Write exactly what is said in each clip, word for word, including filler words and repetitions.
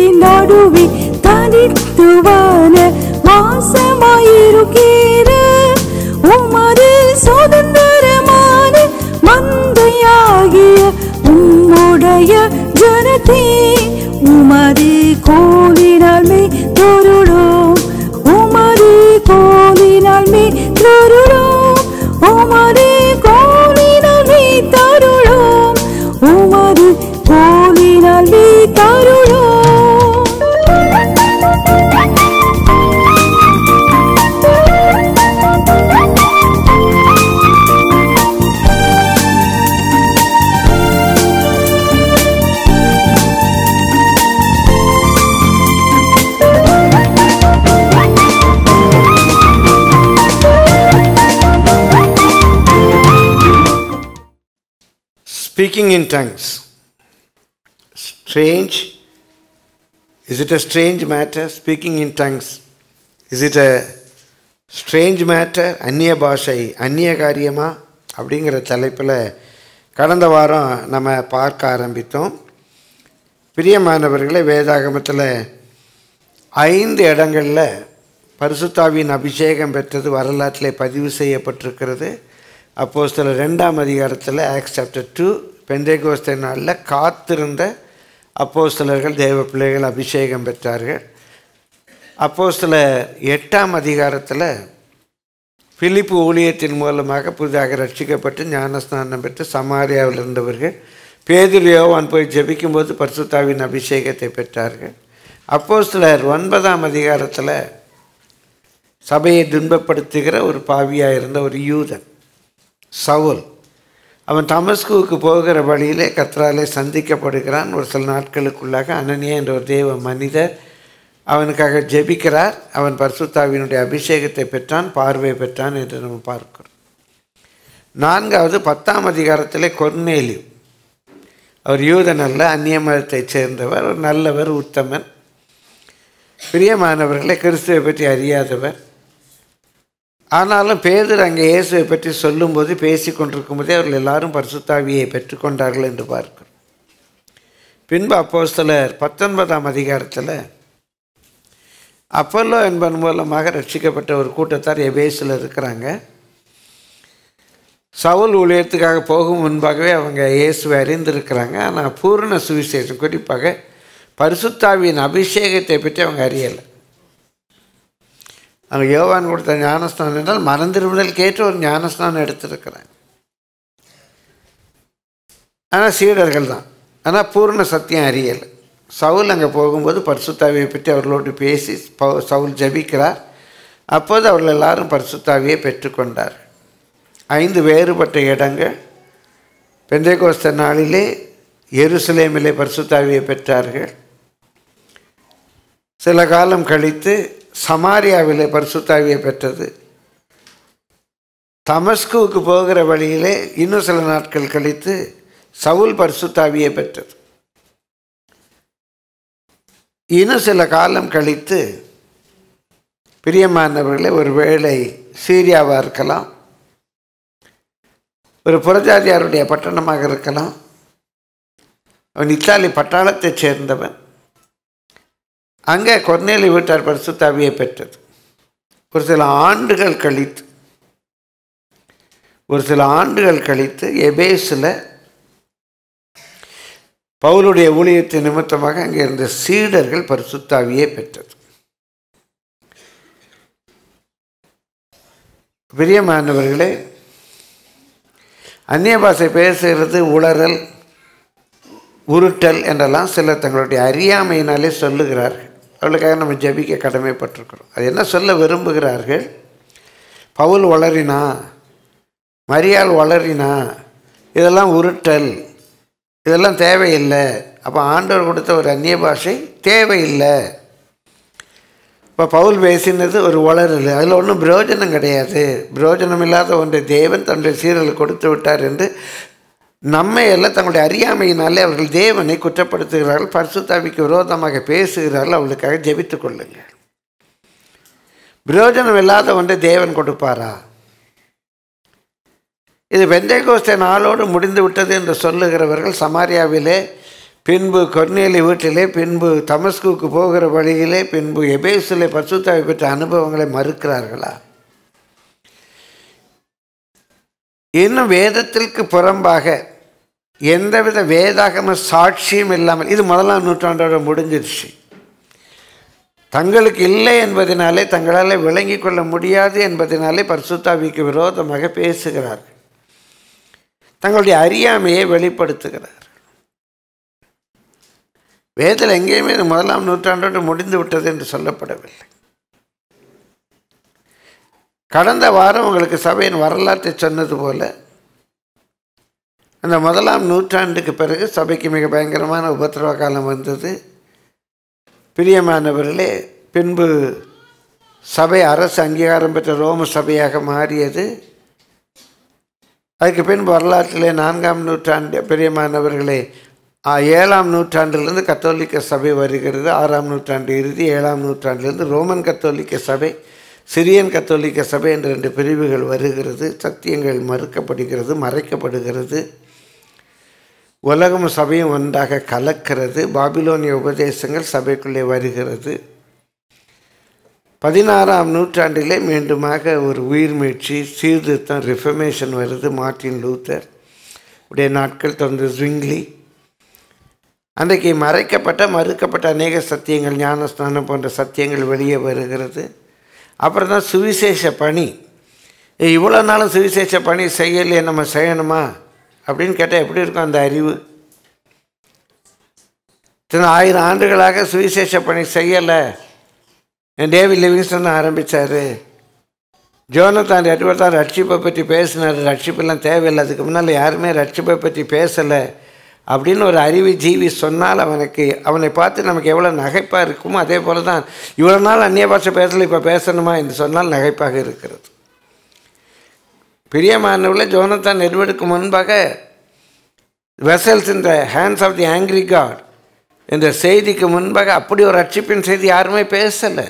ഇതിനൊടുവിൽ തനിത്തുവാന് മാസമായിരിക്കേറ് ഉമ്മതിൽ സ്വതന്ത്രമാണ് മന്ദയാകിയ ഉമ്മുടയ ജനത്തെ ഉമതി കോലിനാൽ മേ തൊരുടോ ഉമതി കോലിനാൽ മേ തൊരുടോ ഉമതി കോലിനാൽ മേ തരുടോ ഉമതി കോലിനാൽ മേ തരുടോ. Speaking in tongues. Strange. Is it a strange matter? Speaking in tongues. Is it a strange matter? Anniya bhashai, anniya karyama. அப்படிங்கிற தலைப்பில் கடந்த வாரம் நம்ம பார்க்க ஆரம்பித்தோம். பிரியமானவர்களே, வேதாகமத்தில் ஐந்து இடங்களில் பரிசுத்தாவின் அபிஷேகம் பெற்றது வரலாற்றிலே பதிவு செய்யப்பட்டிருக்கிறது. அப்போஸ்தலர் ரெண்டாம் அதிகாரத்தில் ஆக்ஸ் சாப்டர் டூ பெந்தேகோஸ்தே நாளில் காத்திருந்த அப்போஸ்தலர்கள் தேவ பிள்ளைகள் அபிஷேகம் பெற்றார்கள். அப்போஸ்தலர் எட்டாம் அதிகாரத்தில் பிலிப்பு ஊழியத்தின் மூலமாக புதிதாக ரட்சிக்கப்பட்டு ஞானஸ்நானம் பெற்று சமாரியாவில் இருந்தவர்கள் பேதுரு யோவான் போய் ஜெபிக்கும்போது பரிசுத்தாவின் அபிஷேகத்தை பெற்றார்கள். அப்போஸ்தலர் ஒன்பதாம் அதிகாரத்தில் சபையை துன்பப்படுத்துகிற ஒரு பாவியாக இருந்த ஒரு யூதன் சவுல், அவன் தமஸ்குவுக்கு போகிற வழியிலே கர்த்தராலே சந்திக்கப்படுகிறான். ஒரு சில நாட்களுக்குள்ளாக அனனியா என்ற ஒரு தேவ மனிதர் அவனுக்காக ஜெபிக்கிறார். அவன் பரிசுத்தாவினுடைய அபிஷேகத்தை பெற்றான், பார்வை பெற்றான் என்று நம்ம பார்க்கிறோம். நான்காவது பத்தாம் அதிகாரத்திலே கொர்னேலியு, அவர் யூதன் அல்ல, அந்நிய மதத்தைச் சேர்ந்தவர், ஒரு நல்லவர், உத்தமன். பிரியமானவர்களை, கிறிஸ்துவை பற்றி அறியாதவர். ஆனாலும் பேதுரு அங்கே இயேசுவை பற்றி சொல்லும்போது பேசி கொண்டிருக்கும்போதே அவர்கள் எல்லாரும் பரிசுத்தாவியை பெற்றுக்கொண்டார்கள் என்று பார்க்கிறோம். பின்பு அப்போஸ்தலர் பத்தொன்பதாம் அதிகாரத்தில் அப்பல்லோ என்பதன் மூலமாக ரட்சிக்கப்பட்ட ஒரு கூட்டத்தார் எபேசில் இருக்கிறாங்க. சவுல் ஊழியத்துக்காக போகும் முன்பாகவே அவங்க இயேசுவை அறிந்திருக்கிறாங்க. ஆனால் பூர்ண சுவிசேஷம், குறிப்பாக பரிசுத்தாவியின் அபிஷேகத்தை பற்றி அவங்க அறியலை. அங்கே யோவான் கொடுத்த ஞானஸ்நானம் என்றால் மறந்திருப்பதில் கேட்டு ஒரு ஞானஸ்நானம் எடுத்திருக்கிறாங்க. ஆனால் சீடர்கள் தான், ஆனால் பூர்ண சத்தியம் அறியலை. சவுல் அங்கே போகும்போது பரிசுத்தாவியை பற்றி அவர்களோடு பேசி சவுல் ஜபிக்கிறார். அப்போது அவர்கள் எல்லாரும் பரிசுத்தாவியை பெற்றுக்கொண்டார். ஐந்து வேறுபட்ட இடங்கள். பெந்தேகோஸ்தே நாளிலே எருசலேமிலே பரிசுத்தாவியை பெற்றார்கள். சில காலம் கழித்து சமாரியாவிலே பரிசுத்தாவியை பெற்றது. தமஸ்குவுக்கு போகிற வழியிலே இன்னும் சில நாட்கள் கழித்து சவுல் பரிசுத்தாவியை பெற்றது. இன்னும் சில காலம் கழித்து பிரியமானவர்களே, ஒரு வேளை சீரியாவாக இருக்கலாம், ஒரு புறஜாதியாருடைய பட்டணமாக இருக்கலாம், அவன் இத்தாலி பட்டாளத்தைச் சேர்ந்தவன். அங்கே கொர்னேலியு வீட்டார் பரிசுத்தாவியை பெற்றது. ஒரு சில ஆண்டுகள் கழித்து ஒரு சில ஆண்டுகள் கழித்து எபேஸில் பவுலுடைய ஊழியத்தின் நிமித்தமாக அங்கே இருந்த சீடர்கள் பரிசுத்தாவியை பெற்றது. பிரியமானவர்களே, அந்நிய பாஷை பேசுகிறது, உளறல், உருட்டல் என்றெல்லாம் சில தங்களுடைய அறியாமையினாலே சொல்லுகிறார்கள். அவளுக்காக நம்ம ஜபிக்க கடமைப்பட்டிருக்கிறோம். அது என்ன சொல்ல விரும்புகிறார்கள்? பவுல் வளரினா, மரியாள் வளரினா, இதெல்லாம் உருட்டல், இதெல்லாம் தேவையில்லை. அப்போ ஆண்டவர் கொடுத்த ஒரு அந்நிய பாஷை தேவையில்லை. இப்போ பவுல் பேசினது ஒரு வளரல், அதில் ஒன்றும் பிரயோஜனம் கிடையாது. பிரயோஜனம் இல்லாத ஒன்றை தேவன் தன்னுடைய சீரலை கொடுத்து விட்டார் என்று நம்மை எல்லாம் தங்களுடைய அறியாமையினாலே அவர்கள் தேவனை குற்றப்படுத்துகிறார்கள். பரிசுத்தாவிக்கு விரோதமாக பேசுகிறார்கள். அவளுக்காக ஜெபித்து கொள்ளுங்கள். பிரயோஜனம் இல்லாத ஒன்றை தேவன் கொடுப்பாரா? இது பெந்தேகோஸ்தே நாளோடு முடிந்து விட்டது என்று சொல்லுகிறவர்கள் சமாரியாவிலே பின்பு கொர்னேலி வீட்டிலே, பின்பு தமஸ்குக்கு போகிற வழியிலே, பின்பு எபேசிலே பரிசுத்தாவி பெற்ற அனுபவங்களை மறுக்கிறார்களா? இன்னும் வேதத்திற்கு புறம்பாக எந்தவித வேதாகம சாட்சியும் இல்லாமல் இது முதலாம் நூற்றாண்டோட முடிஞ்சிருச்சு. தங்களுக்கு இல்லை என்பதனாலே, தங்களால் விளங்கி கொள்ள முடியாது என்பதனாலே பரிசுத்தாவிக்கு விரோதமாக பேசுகிறார்கள், தங்களுடைய அறியாமையை வெளிப்படுத்துகிறார். வேதத்தில் எங்கேயுமே இது முதலாம் நூற்றாண்டோடு முடிந்து விட்டது என்று சொல்லப்படவில்லை. கடந்த வாரம் உங்களுக்கு சபையின் வரலாற்றை சொன்னது போல, அந்த முதலாம் நூற்றாண்டுக்கு பிறகு சபைக்கு மிக பயங்கரமான உபத்திரவ காலம் வந்தது. பிரியமானவர்களே, பின்பு சபை அரசு அங்கீகாரம் பெற்ற ரோம சபையாக மாறியது. அதுக்கு பின்பு வரலாற்றிலே நான்காம் நூற்றாண்டு பிரியமானவர்களே ஏழாம் நூற்றாண்டிலிருந்து கத்தோலிக்க சபை வருகிறது. ஆறாம் நூற்றாண்டு இறுதி ஏழாம் நூற்றாண்டிலிருந்து ரோமன் கத்தோலிக்க சபை, சிரியன் கத்தோலிக்க சபை என்ற ரெண்டு பிரிவுகள் வருகிறது. சத்தியங்கள் மறுக்கப்படுகிறது, மறைக்கப்படுகிறது. உலகம் சபையும் ஒன்றாக கலக்கிறது. பாபிலோனிய உபதேசங்கள் சபைக்குள்ளே வருகிறது. பதினாறாம் நூற்றாண்டிலே மீண்டுமாக ஒரு உயிர்மீழ்ச்சி, சீர்திருத்தம், ரிஃபர்மேஷன் வருது. மார்ட்டின் லூத்தர் உடைய நாட்கள் தொடர்ந்து ஜிங்லி. அன்றைக்கு மறைக்கப்பட்ட மறுக்கப்பட்ட அநேக சத்தியங்கள், ஞானஸ்நானம் போன்ற சத்தியங்கள் வெளியே வருகிறது. அப்புறம் தான் சுவிசேஷ பணி. இவ்வளோ நாளும் சுவிசேஷ பணி செய்யலையே, நம்ம செய்யணுமா அப்படின்னு கேட்டால் எப்படி இருக்கும் அந்த அறிவு? ஆயிரம் ஆண்டுகளாக சுவிசேஷ பணி செய்யலை. டேவிட் லிவிங்ஸ்டன் ஆரம்பித்தார். ஜோனத்தான் எட்வர்ட் தான் ரட்சிப்பை பற்றி பேசினார். ரட்சிப்பெல்லாம் தேவையில்லை, அதுக்கு முன்னால் யாருமே ரட்சிப்பை பற்றி பேசலை அப்படின்னு ஒரு அறிவு ஜீவி சொன்னால், அவனுக்கு அவனை பார்த்து நமக்கு எவ்வளோ நகைப்பாக இருக்குமோ அதே போல் தான் இவ்வளோ நாள் அந்நிய பாஷை பேசலை, இப்போ பேசணுமா என்று சொன்னால் நகைப்பாக இருக்கிறது. பிரியமானவர்களே, ஜோனத்தான் எட்வர்டுக்கு முன்பாக வெசல்ஸ் இந்த hands of the angry God என்ற செய்திக்கு முன்பாக அப்படி ஒரு ரட்சிப்பின் செய்தி யாருமே பேசலை.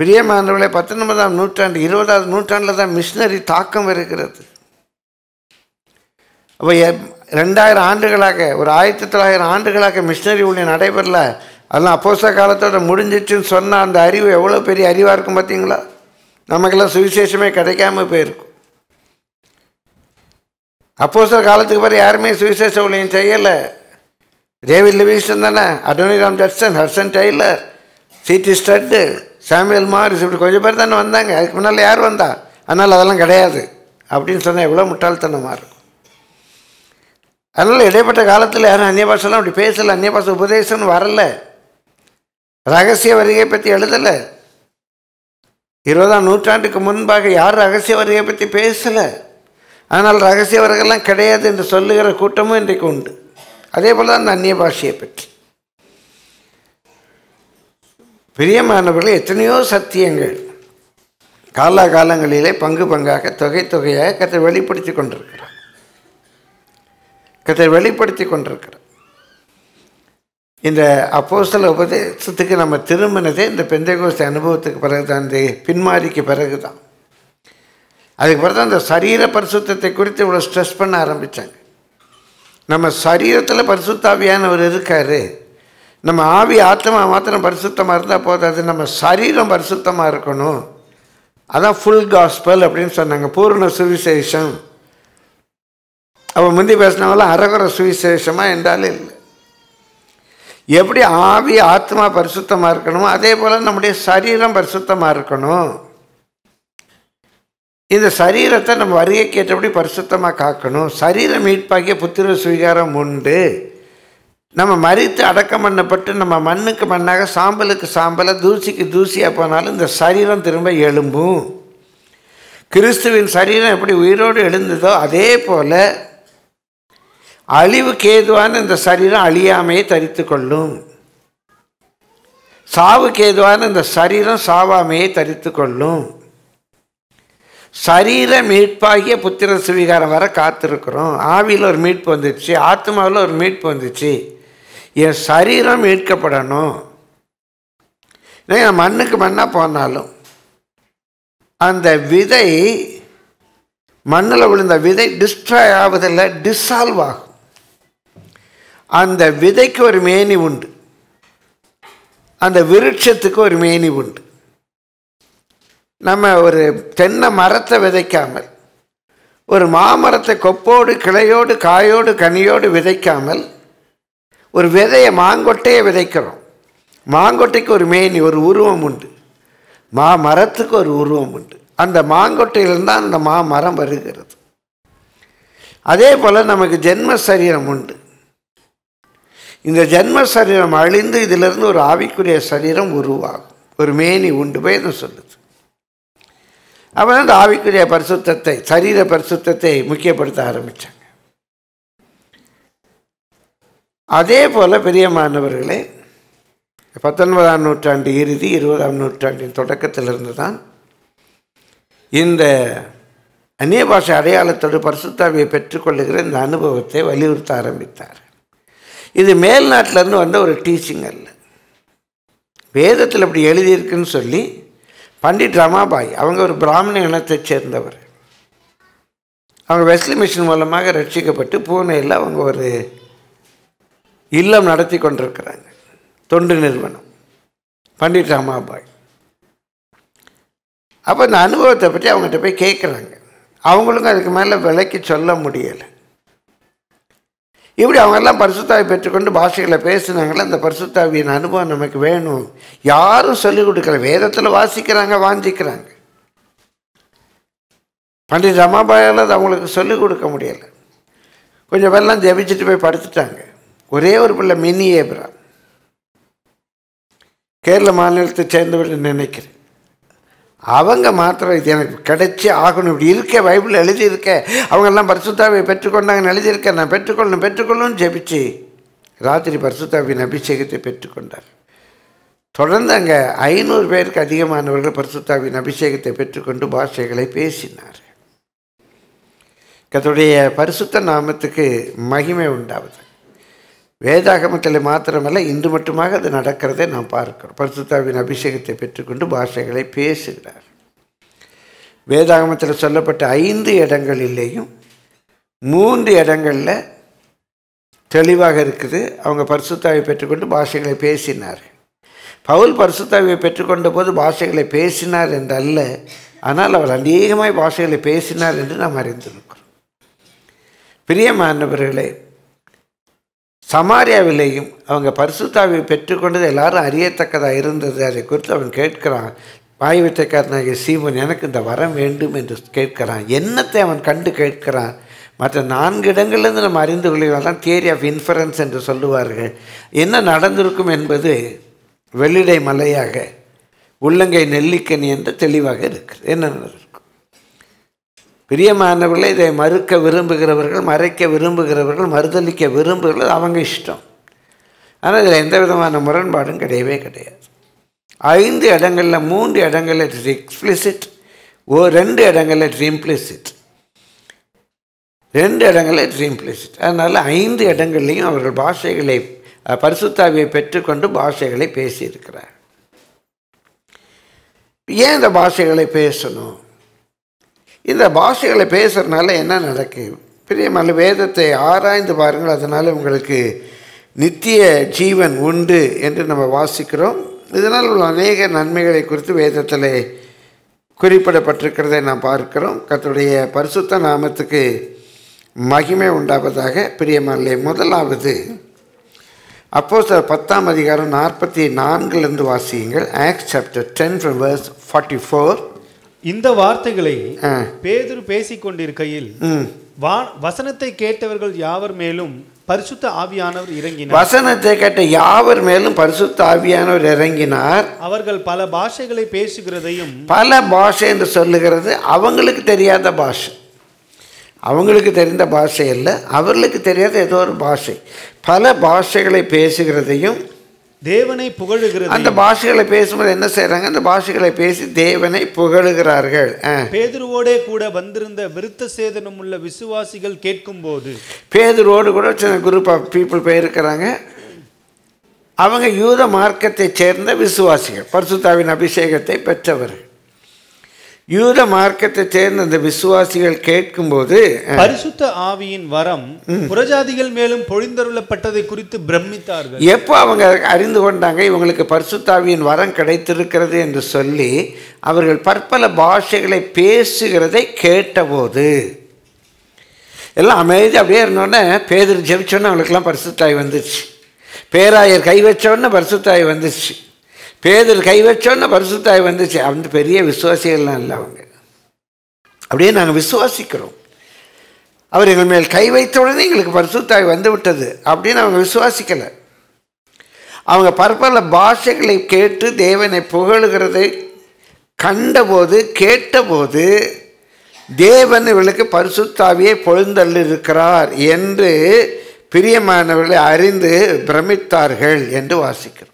பிரியமானவர்களே, பத்தொன்பதாம் நூற்றாண்டு இருபதாவது நூற்றாண்டில் தான் மிஷினரி தாக்கம் இருக்கிறது. அப்போ ரெண்டாயிரம் ஆண்டுகளாக, ஒரு ஆயிரத்தி தொள்ளாயிரம் ஆண்டுகளாக மிஷினரி ஊழியம் நடைபெறல, அதெல்லாம் அப்போஸ்த காலத்தோட முடிஞ்சிச்சுன்னு சொன்னால் அந்த அறிவு எவ்வளோ பெரிய அறிவாக இருக்கும் பார்த்தீங்களா? நமக்கெல்லாம் சுவிசேஷமே கிடைக்காம போயிருக்கும். அப்போஸ்த காலத்துக்கு பிறகு யாருமே சுவிசேஷ ஊழியம் செய்யலை. டேவிட் லிவிங்ஸ்டன் தானே, Adoniram Judson, Hudson Taylor, C T Studd, Samuel Morris, இப்படி கொஞ்சம் பேர் தானே வந்தாங்க. அதுக்கு முன்னால் யார் வந்தா? அதனால் அதெல்லாம் கிடையாது அப்படின்னு சொன்னால் எவ்வளோ முட்டாள்தனமாக இருக்கும். அதனால் இடைப்பட்ட காலத்தில் யாரும் அந்நிய பாஷெல்லாம் அப்படி பேசலை. அந்நிய பாஷை உபதேசம்னு வரலை. ரகசிய வருகையை பற்றி எழுதலை. இருபதாம் நூற்றாண்டுக்கு முன்பாக யார் ரகசிய வருகையை பற்றி பேசலை. ஆனால் ரகசிய வருகைலாம் கிடையாது என்று சொல்லுகிற கூட்டமும் இன்றைக்கு உண்டு. அதே போல் தான் அந்த அந்நிய பாஷையை பற்றி. பிரியமானவர்கள், எத்தனையோ சத்தியங்கள் காலாகாலங்களிலே பங்கு பங்காக தொகை தொகையாக கதை வெளிப்படுத்தி கொண்டிருக்கிறார் கதை வெளிப்படுத்தி கொண்டிருக்கிறார். இந்த அப்போஸ்தல உபதேசத்துக்கு நம்ம திரும்பினதே இந்த பெந்தெகோஸ்தே அனுபவத்துக்கு பிறகு தான், இந்த பின்மாரிக்கு பிறகு தான். அதுக்கு பிறகு தான் இந்த சரீர பரிசுத்தத்தை குறித்து இவ்வளோ ஸ்ட்ரெஸ் பண்ண ஆரம்பித்தாங்க. நம்ம சரீரத்தில் பரிசுத்தாவியானவர் இருக்கார், நம்ம ஆவி ஆத்மா மாத்திரம் பரிசுத்தமாக இருந்தால் போதாது, நம்ம சரீரம் பரிசுத்தமாக இருக்கணும். அதான் ஃபுல் காஸ்பல் அப்படின்னு சொன்னாங்க, பூர்ண சுவிசேஷம். அவன் முந்தி பேசினவெல்லாம் அரகுற சுவிசேஷமாக என்றாலே இல்லை. எப்படி ஆவி ஆத்மா பரிசுத்தமாக இருக்கணுமோ அதே போல் நம்முடைய சரீரம் பரிசுத்தமாக இருக்கணும். இந்த சரீரத்தை நம்ம வருகைக்கு ஏற்றபடி பரிசுத்தமாக காக்கணும். சரீரம் மீட்பாகிய புத்திர சுவீகாரம் உண்டு. நம்ம மறித்து அடக்கம் பண்ணப்பட்டு நம்ம மண்ணுக்கு மண்ணாக, சாம்பலுக்கு சாம்பலாக, தூசிக்கு தூசியாக போனாலும் இந்த சரீரம் திரும்ப எழும்பும். கிறிஸ்துவின் சரீரம் எப்படி உயிரோடு எழுந்ததோ அதே போல் அழிவுக்கு ஏதுவான இந்த சரீரம் அழியாமையை தரித்து கொள்ளும். சாவுக்கு ஏதுவான இந்த சரீரம் சாவாமையை தரித்து கொள்ளும். சரீர மீட்பாகிய புத்திர சுவீகாரம் வர காத்திருக்கிறோம். ஆவியில் ஒரு மீட்பு வந்துச்சு, ஆத்மாவில் ஒரு மீட்பு வந்துச்சு. என் சரீரம் மீட்கப்படணும். மண்ணுக்கு மண்ணாக போனாலும் அந்த விதை மண்ணில் விழுந்த விதை டிஸ்ட்ராய் ஆவதில்லை, டிசால்வ் ஆகும். அந்த விதைக்கு ஒரு மேனி உண்டு, அந்த விருட்சத்துக்கு ஒரு மேனி உண்டு. நம்ம ஒரு தென்னை மரத்தை விதைக்காமல், ஒரு மாமரத்தை கொப்போடு கிளையோடு காயோடு கனியோடு விதைக்காமல் ஒரு விதையை மாங்கொட்டையை விதைக்கிறோம். மாங்கொட்டைக்கு ஒரு மேனி, ஒரு உருவம் உண்டு. மா மரத்துக்கு ஒரு உருவம் உண்டு. அந்த மாங்கொட்டையில்தான் அந்த மா மரம் வருகிறது. அதே போல் நமக்கு ஜென்ம சரீரம் உண்டு. இந்த ஜென்ம சரீரம் அழிந்து இதிலிருந்து ஒரு ஆவிக்குரிய சரீரம் உருவாகும். ஒரு மேனி உண்டு போய் சொல்லுது. அப்போ தான் இந்த ஆவிக்குரிய பரிசுத்தத்தை, சரீர பரிசுத்தத்தை முக்கியப்படுத்த ஆரம்பித்தாங்க. அதே போல் பெரியமானவர்களே, பத்தொன்பதாம் நூற்றாண்டு இறுதி இருபதாம் நூற்றாண்டின் தொடக்கத்திலிருந்து தான் இந்த அந்நிய பாஷை அடையாளத்தோடு பரிசுத்தாவியை பெற்றுக்கொள்ளுகிற இந்த அனுபவத்தை வலியுறுத்த ஆரம்பித்தார். இது மேல்நாட்டிலேருந்து வந்த ஒரு டீச்சிங் அல்ல. வேதத்தில் அப்படி எழுதியிருக்குன்னு சொல்லி பண்டிட் ரமாபாய், அவங்க ஒரு பிராமண இனத்தைச் சேர்ந்தவர், அவங்க வெஸ்லி மிஷன் மூலமாக ரட்சிக்கப்பட்டு பூனேயில் அவங்க ஒரு இல்லம் நடத்தி கொண்டிருக்கிறாங்க, தொண்டு நிறுவனம், பண்டிட் ராமாபாய். அப்போ இந்த அனுபவத்தை பற்றி அவங்ககிட்ட போய் கேட்குறாங்க. அவங்களுக்கும் அதுக்கு மேலே விளக்கி சொல்ல முடியலை. இப்படி அவங்கெல்லாம் பரிசுத்தாவி பெற்றுக்கொண்டு பாஷைகளை பேசுனாங்களே, அந்த பரிசுத்தாவியின் அனுபவம் நமக்கு வேணும். யாரும் சொல்லிக் கொடுக்கல, வேதத்தில் வாசிக்கிறாங்க, வாஞ்சிக்கிறாங்க. பண்டிட் ரமாபாயால் அது அவங்களுக்கு சொல்லிக் கொடுக்க முடியலை. கொஞ்சம் பேரெல்லாம் ஜெபிச்சுட்டு போய் படுத்துட்டாங்க. ஒரே ஒரு பிள்ளை மினி ஏப்ரா, கேரள மாநிலத்தை சேர்ந்தவர்கள் நினைக்கிறேன், அவங்க மாத்திரம் இது எனக்கு கிடைச்சி ஆகணும், இப்படி இருக்க பைபிள் எழுதியிருக்க, அவங்கெல்லாம் பரிசுத்தாவை பெற்றுக்கொண்டாங்கன்னு எழுதியிருக்கேன், நான் பெற்றுக்கொள்ளணும் பெற்றுக்கொள்ளணும்னு ஜெபிச்சு ராத்திரி பரிசுத்தாவின் அபிஷேகத்தை பெற்றுக்கொண்டார். தொடர்ந்து அங்கே ஐநூறு பேருக்கு அதிகமானவர்கள் பரிசுத்தாவின் அபிஷேகத்தை பெற்றுக்கொண்டு பாஷைகளை பேசினார். கர்த்தருடைய பரிசுத்த நாமத்துக்கு மகிமை உண்டாவது. வேதாகமத்தில் மாத்திரமல்ல, இன்று மட்டுமாக அது நடக்கிறதை நாம் பார்க்கிறோம். பரிசுத்தாவின் அபிஷேகத்தை பெற்றுக்கொண்டு பாஷைகளை பேசுகிறார். வேதாகமத்தில் சொல்லப்பட்ட ஐந்து இடங்களிலேயும் மூன்று இடங்களில் தெளிவாக இருக்குது, அவங்க பரிசுத்தாவை பெற்றுக்கொண்டு பாஷைகளை பேசினார். பவுல் பரிசுத்தாவியை பெற்றுக்கொண்ட போது பாஷைகளை பேசினார் என்றல்ல, ஆனால் அவர் அநேகமாய் பாஷைகளை பேசினார் என்று நாம் அறிந்திருக்கிறோம். பிரியமானவர்களே, சமாரியாவிலேயும் அவங்க பரிசுத்தாவை பெற்றுக்கொண்டது எல்லாரும் அறியத்தக்கதாக இருந்தது. அதை குறித்து அவன் கேட்கிறான், பாய்வித்தைக்காரனாகிய சீமன் எனக்கு இந்த வரம் வேண்டும் என்று கேட்கிறான். என்னத்தை அவன் கண்டு கேட்கிறான்? மற்ற நான்கு இடங்கள்லேருந்து நம்ம அறிந்து கொள்கிறோம். தான் தியரி ஆஃப் இன்ஃபரன்ஸ் என்று சொல்லுவார்கள். என்ன நடந்திருக்கும் என்பது வெள்ளிடை மலையாக, உள்ளங்கை நெல்லிக்கனி என்று தெளிவாக இருக்குது. என்ன நடந்திருக்கும்? பிரியமானவர்களை, இதை மறுக்க விரும்புகிறவர்கள், மறைக்க விரும்புகிறவர்கள், மறுதளிக்க விரும்புகிறவர்கள் அவங்க இஷ்டம். ஆனால் இதில் எந்த விதமான முரண்பாடும் கிடையவே கிடையாது. ஐந்து இடங்களில் மூன்று இடங்களில் இட்ஸ் எக்ஸ்பிளிசிட், ஓ ரெண்டு இடங்களில் இட்ஸ் இம்ப்ளிசிட், ரெண்டு இடங்களில் இட்ஸ் இம்ப்ளிசிட். அதனால் ஐந்து இடங்கள்லையும் அவர்கள் பாஷைகளை, பரிசுத்தாவியை பெற்றுக்கொண்டு பாஷைகளை பேசியிருக்கிறார். ஏன் இந்த பாஷைகளை பேசணும்? இந்த பாஷைகளை பேசுகிறதுனால என்ன நடக்குது? பிரியமான, வேதத்தை ஆராய்ந்து பாருங்கள், அதனால் உங்களுக்கு நித்திய ஜீவன் உண்டு என்று நம்ம வாசிக்கிறோம். இதனால் உள்ள அநேக நன்மைகளை குறித்து வேதத்தில் குறிப்பிடப்பட்டிருக்கிறதை நாம் பார்க்கிறோம். கர்த்தருடைய பரிசுத்த நாமத்துக்கு மகிமை உண்டாவதாக. பிரியமான, முதலாவது அப்போஸ்தலர் பத்தாம் அதிகாரம் நாற்பத்தி நான்குலேருந்து வாசியுங்கள். Acts chapter ten from verse நாற்பத்தி நான்கு. இந்த வார்த்தைகளை பேதுரு பேசிக்கொண்டிருக்கையில் வசனத்தை கேட்டவர்கள் யாவர் மேலும் பரிசுத்த ஆவியானவர் இறங்கினார். வசனத்தை கேட்ட யாவர் மேலும் பரிசுத்த ஆவியானவர் இறங்கினார். அவர்கள் பல பாஷைகளை பேசுகிறதையும், பல பாஷை என்று சொல்லுகிறது அவங்களுக்கு தெரியாத பாஷை, அவங்களுக்கு தெரிந்த பாஷை அல்ல, அவர்களுக்கு தெரியாத ஏதோ ஒரு பாஷை, பல பாஷைகளை பேசுகிறதையும் தேவனை புகழுகிறது. அந்த பாஷைகளை பேசும்போது என்ன செய்யறாங்க? அந்த பாஷைகளை பேசி தேவனை புகழுகிறார்கள். பேதுருவோட கூட வந்திருந்த விருத்த சேதனம் உள்ள விசுவாசிகள் கேட்கும் போது, பேதுருவோடு கூட சின்ன குரூப் ஆஃப் பீப்புள் போயிருக்கிறாங்க, அவங்க யூத மார்க்கத்தை சேர்ந்த விசுவாசிகள், பரிசுத்தாவின் அபிஷேகத்தை பெற்றவர்கள். யூத மார்க்கத்தை சேர்ந்த அந்த விசுவாசிகள் கேட்கும்போது பரிசுத்த ஆவியின் வரம் புறஜாதிகள் மேலும் பொழிந்தருளப்பட்டதை குறித்து பிரமித்தார்கள். எப்போ அவங்க அறிந்து கொண்டாங்க இவங்களுக்கு பரிசுத்த ஆவியின் வரம் கிடைத்திருக்கிறது என்று சொல்லி அவர்கள் பற்பல பாஷைகளை பேசுகிறதை கேட்டபோது எல்லாம் அமைதி அப்படியே இருந்தோடனே பேதர் ஜெபிச்சோன்னே அவங்களுக்கெல்லாம் பரிசுத்தாய் வந்துச்சு. பேராயர் கை வச்சோடனே பரிசுத்தாய் வந்துச்சு. பேதர் கை வச்சோன்னு பரிசுத்தாய் வந்துச்சு. அந்த பெரிய விசுவாசிகள்லாம் இல்லை அவங்க. அப்படியே நாங்கள் விசுவாசிக்கிறோம், அவர் எங்கள் மேல் கை வைத்த உடனே எங்களுக்கு பரிசுத்தாய் வந்து விட்டது அப்படின்னு அவங்க விசுவாசிக்கலை. அவங்க பற்பல பாஷைகளை கேட்டு தேவனை புகழுகிறதை கண்டபோது கேட்டபோது தேவன் இவளுக்கு பரிசுத்தாவியை பொழுந்தள்ளிருக்கிறார் என்று பிரியமானவர்களை அறிந்து பிரமித்தார்கள் என்று வாசிக்கிறோம்.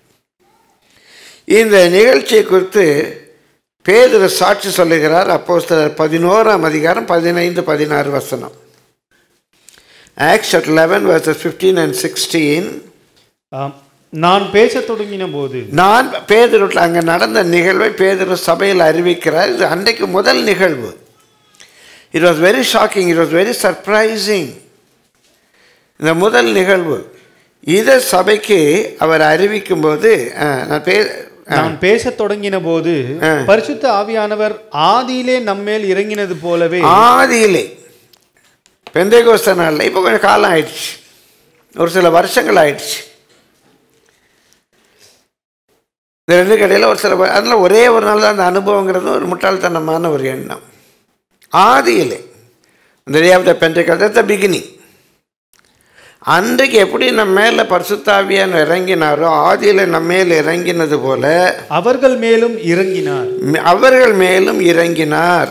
இந்த நிகழ்ச்சியை குறித்து பேதுரு சாட்சி சொல்லுகிறார். அப்போஸ்தலர் பதினோராம் அதிகாரம் பதினைந்து பதினாறு வசனம். ஆக்ட்ஸ் பதினொன்று verses fifteen and sixteen. நான் பேசத் தொடங்கின போது நான் பேதுரு அங்கே நடந்த நிகழ்வை பேதுரு சபையில் அறிவிக்கிறார். இது அன்றைக்கு முதல் நிகழ்வு. It was very shocking, it was very surprising. இந்த முதல் நிகழ்வு இதை சபைக்கு அவர் அறிவிக்கும்போது நான் பே நான் பேசத் தொடங்கின போது பரிசுத்த ஆவியானவர் ஆதியிலே நம்மேல் இறங்கினது போலவே. ஆதியிலே பெந்தேகோஸ்த நாளில் இப்போ கொஞ்சம் காலம் ஆயிடுச்சு, ஒரு சில வருஷங்கள் ஆயிடுச்சு. இந்த ரெண்டு கடையில் ஒரு சில அதனால் ஒரே ஒரு நாள் தான் அந்த அனுபவங்கிறது ஒரு முட்டாள்தனமான ஒரு எண்ணம். ஆதியிலே இந்த day of the Pentecost, that's the beginning. அன்றைக்கு எப்படி நம்ம மேலே பரிசுத்த ஆவியான் இறங்கினாரோ ஆதியில் நம்ம மேல் இறங்கினது போல அவர்கள் மேலும் இறங்கினார். அவர்கள் மேலும் இறங்கினார்.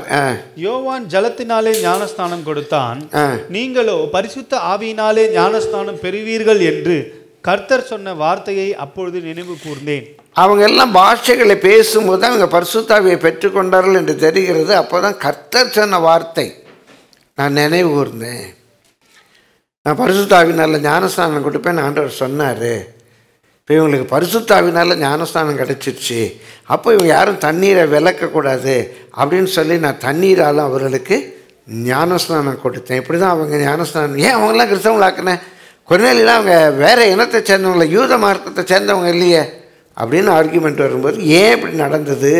யோவான் ஜலத்தினாலே ஞானஸ்தானம் கொடுத்தான், நீங்களோ பரிசுத்த ஆவியினாலே ஞானஸ்தானம் பெறுவீர்கள் என்று கர்த்தர் சொன்ன வார்த்தையை அப்பொழுது நினைவு கூர்ந்தேன். அவங்க எல்லாம் பாஷைகளை பேசும்போது தான் அவங்க பரிசுத்த ஆவியை பெற்றுக்கொண்டார்கள் என்று தெரிகிறது. அப்போ தான் கர்த்தர் சொன்ன வார்த்தை நான் நினைவு கூர்ந்தேன், நான் பரிசுத்தாவினால் ஞானஸ்தானம் கொடுப்பேன்னு ஆண்டவர் சொன்னார். இப்போ இவங்களுக்கு பரிசுத்தாவினால் ஞானஸ்தானம் கிடச்சிருச்சு, அப்போ இவங்க யாரும் தண்ணீரை விளக்கக்கூடாது அப்படின்னு சொல்லி நான் தண்ணீராலும் அவர்களுக்கு ஞானஸ்தானம் கொடுத்தேன். இப்படி தான் அவங்க ஞானஸ்தானம். ஏன் அவங்களாம் கிறிஸ்தவங்களாக்குனேன்? கொர்நேலியில் அவங்க வேறு இனத்தை சேர்ந்தவங்கள, யூத மார்க்கத்தை சேர்ந்தவங்க இல்லையே அப்படின்னு ஆர்கியூமெண்ட் வரும்போது ஏன் இப்படி நடந்தது?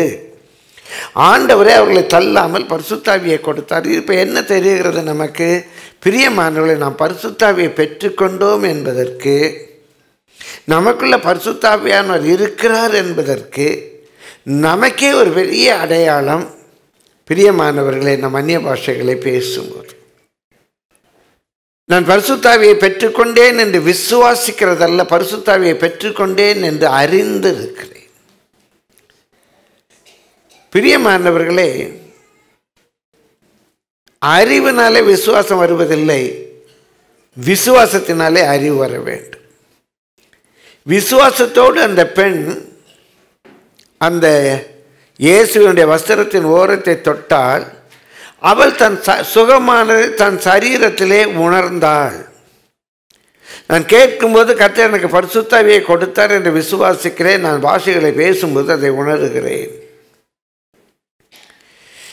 ஆண்டவரே அவர்களை தள்ளாமல் பரிசுத்தாவியை கொடுத்தார். இப்போ என்ன தெரிகிறது நமக்கு? பிரியமானவர்களை, நாம் பரிசுத்தாவியை பெற்றுக்கொண்டோம் என்பதற்கு, நமக்குள்ள பரிசுத்தாவியானவர் இருக்கிறார் என்பதற்கு நமக்கே ஒரு பெரிய அடையாளம். பிரியமானவர்களை, நம் அந்நிய பாஷைகளை பேசும்போது நான் பரிசுத்தாவியை பெற்றுக்கொண்டேன் என்று விசுவாசிக்கிறதல்ல, பரிசுத்தாவியை பெற்றுக்கொண்டேன் என்று அறிந்திருக்கிறேன். பிரியமானவர்களே, அறிவினாலே விசுவாசம் வருவதில்லை, விசுவாசத்தினாலே அறிவு வர வேண்டும். விசுவாசத்தோடு அந்த பெண் அந்த இயேசுவினுடைய வஸ்திரத்தின் ஓரத்தை தொட்டால் அவள் தன் ச சுகமானது தன் சரீரத்திலே உணர்ந்தாள். நான் கேட்கும்போது கர்த்தர் எனக்கு பரிசுத்தாவியை கொடுத்தார் என்று விசுவாசிக்கிறேன். நான் பாஷைகளை பேசும்போது அதை உணர்கிறேன்.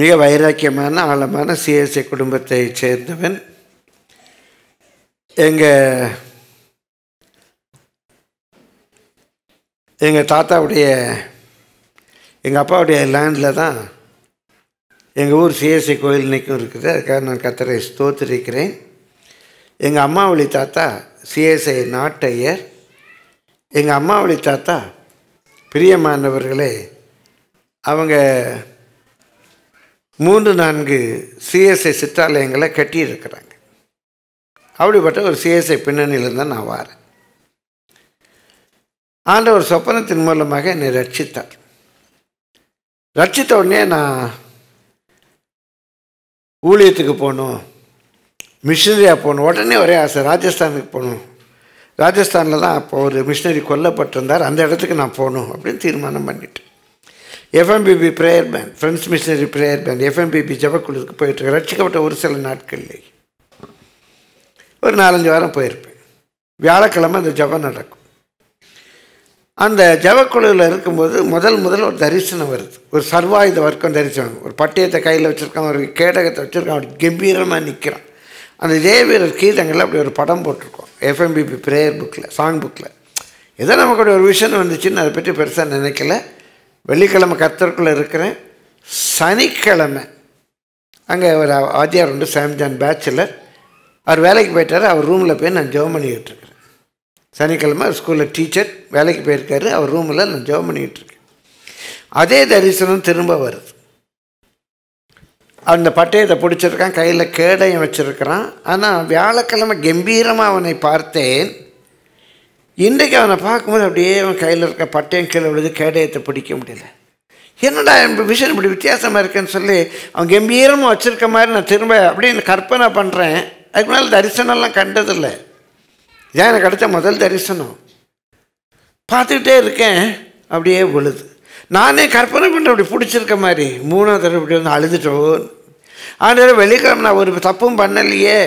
மிக வைராக்கியமான ஆழமான சிஎஸ்ஐ குடும்பத்தை சேர்ந்தவன். எங்கள் எங்கள் தாத்தாவுடைய எங்கள் அப்பாவுடைய லேண்டில் தான் எங்கள் ஊர் சிஎஸ்ஐ கோயில் இன்றைக்கும் இருக்குது. அதுக்காக நான் கர்த்தரை ஸ்தோத்திரிக்கிறேன். எங்கள் அம்மா வழி தாத்தா சிஎஸ்ஐ நாட்டையர். எங்கள் அம்மா வழி தாத்தா பிரியமானவர்களே, அவங்க மூன்று நான்கு சிஎஸ்ஐ சிற்றாலயங்களை கட்டியிருக்கிறாங்க. அப்படிப்பட்ட ஒரு சிஎஸ்ஐ பின்னணியில் தான் நான் வாரேன். ஆண்டவர் சொப்பனத்தின் மூலமாக என்னை ரட்சித்தார். ரட்சித்த உடனே நான் ஊழியத்துக்கு போகணும், மிஷினரியாக போகணும், உடனே ஒரே ஆசை ராஜஸ்தானுக்கு போகணும். ராஜஸ்தானில் தான் அப்போ ஒரு மிஷினரி கொல்லப்பட்டிருந்தார், அந்த இடத்துக்கு நான் போகணும் அப்படின்னு தீர்மானம் பண்ணிட்டேன். FMPB prayer band, friends missionary prayer band, FMPB ஜபக்குழுக்கு போயிட்டுருக்கேன். ரட்சிக்கப்பட்ட ஒரு சில நாட்கள்லே ஒரு நாலஞ்சு வாரம் போயிருப்பேன். வியாழக்கிழமை அந்த ஜபம் நடக்கும். அந்த ஜபக்குழுவில் இருக்கும்போது முதல் முதல் ஒரு தரிசனம் வருது. ஒரு சர்வாயுத வர்க்கம் தரிசனம். ஒரு பட்டயத்தை கையில் வச்சுருக்கான், ஒரு கேடகத்தை வச்சுருக்கான், அவர் கம்பீரமாக நிற்கிறான். அந்த ஜெயவீரர் கீதங்களில் அப்படி ஒரு படம் போட்டிருக்கோம் எஃப்எம்பிபி ப்ரேயர் புக்கில், சாங் புக்கில். ஏதோ நமக்கு ஒரு விஷயம் வந்துச்சுன்னு அதை பற்றி பெருசாக நினைக்கல. வெள்ளிக்கிழமை கத்தருக்குள்ளே இருக்கிறேன். சனிக்கிழமை அங்கே ஒரு ஆதியார் உண்டு, சாம்ஜான் பேச்சுலர். அவர் வேலைக்கு போயிட்டார். அவர் ரூமில் போய் நான் ஜெபம் பண்ணிக்கிட்டுருக்கேன். சனிக்கிழமை அவர் ஸ்கூலில் டீச்சர், வேலைக்கு போயிருக்காரு. அவர் ரூமில் நான் ஜெபம் பண்ணிக்கிட்டுருக்கேன். அதே தரிசனம் திரும்ப வருது. அந்த பட்டயத்தை பிடிச்சிருக்கான், கையில் கேடயம் வச்சுருக்கிறான். ஆனால் வியாழக்கிழமை கம்பீரமாக அவனை பார்த்தேன். இன்றைக்கு அவனை பார்க்கும்போது அப்படியே அவன் கையில் இருக்க பட்டயம் கீழே விழுது, கேடயத்தை பிடிக்க முடியல. என்னடா என் விஷயம் இப்படி வித்தியாசமாக இருக்குன்னு சொல்லி அவன் கம்பீரமாக வச்சுருக்க மாதிரி நான் திரும்ப அப்படின்னு கற்பனை பண்ணுறேன். அதுக்கு மேலே தரிசனம்லாம் கண்டதில்லை. ஏன் எனக்கு கிடைச்ச முதல் தரிசனம். பார்த்துக்கிட்டே இருக்கேன், அப்படியே விழுது. நானே கற்பனை பண்ணுறேன் அப்படி பிடிச்சிருக்க மாதிரி. மூணாவது தடவை இப்படி வந்து அழுதுட்டோம். ஆண்டு வெள்ளிக்கிழமை நான் ஒரு தப்பும் பண்ணலையே,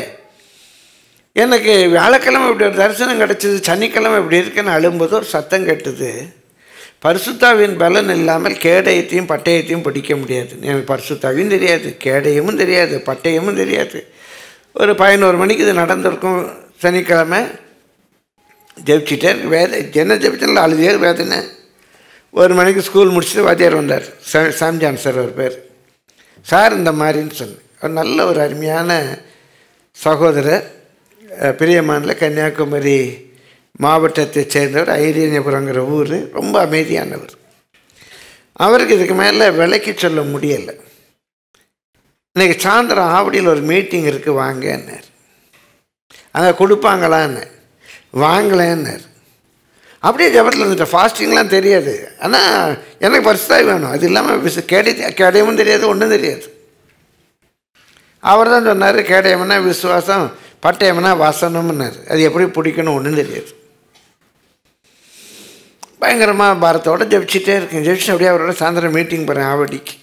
எனக்கு வியாழக்கிழமை இப்படி ஒரு தரிசனம் கிடச்சிது, சனிக்கிழமை இப்படி இருக்குன்னு அழும்போது ஒரு சத்தம் கட்டுது. பரிசுத்தாவின் பலன் இல்லாமல் கேடயத்தையும் பட்டயத்தையும் பிடிக்க முடியாது. எனக்கு பரிசுத்தாவியும் தெரியாது, கேடயமும் தெரியாது, பட்டயமும் தெரியாது. ஒரு பதினோரு மணிக்கு இது நடந்திருக்கும். சனிக்கிழமை ஜெபிச்சிட்டே இருக்கு. வேத என்ன ஜெபிச்சனால அழுதே வேதனை. ஒரு மணிக்கு ஸ்கூல் முடிச்சுட்டு வாத்தியார் வந்தார், சாம்ஜான் சார் ஒரு பேர். சார் இந்த மாதிரின்னு சொன்னேன். ஒரு நல்ல ஒரு அருமையான சகோதரர், பிரியமானில் கன்னியாகுமரி மாவட்டத்தைச் சேர்ந்தவர், ஐரியபுரங்கிற ஊர், ரொம்ப அமைதியானவர். அவருக்கு இதுக்கு மேலே விலைக்கு சொல்ல முடியலை. இன்றைக்கி சாயந்தரம் ஆவடியில் ஒரு மீட்டிங் இருக்குது வாங்கன்னார். அங்கே கொடுப்பாங்களான்னு வாங்கலன்னார். அப்படியே ஜபத்தில் இருந்துட்டேன். ஃபாஸ்டிங்லாம் தெரியாது, ஆனால் எனக்கு பரிசுத்தாய் வேணும். அது இல்லாமல் கேடி கேடயமும் தெரியாது, ஒன்றும் தெரியாது. அவர் தான் சொன்னார், கேடயம்னா விசுவாசம், பட்டயம்னா வசனம்னாரு. அது எப்படி பிடிக்கணும் ஒன்றும் தெரியாது. பயங்கரமாக பாரத்தோடு ஜெபிச்சுட்டே இருக்கேன். ஜெபிச்சு அப்படியே அவரோட சாயந்தரம் மீட்டிங் போகிறேன் ஆவடிக்கு.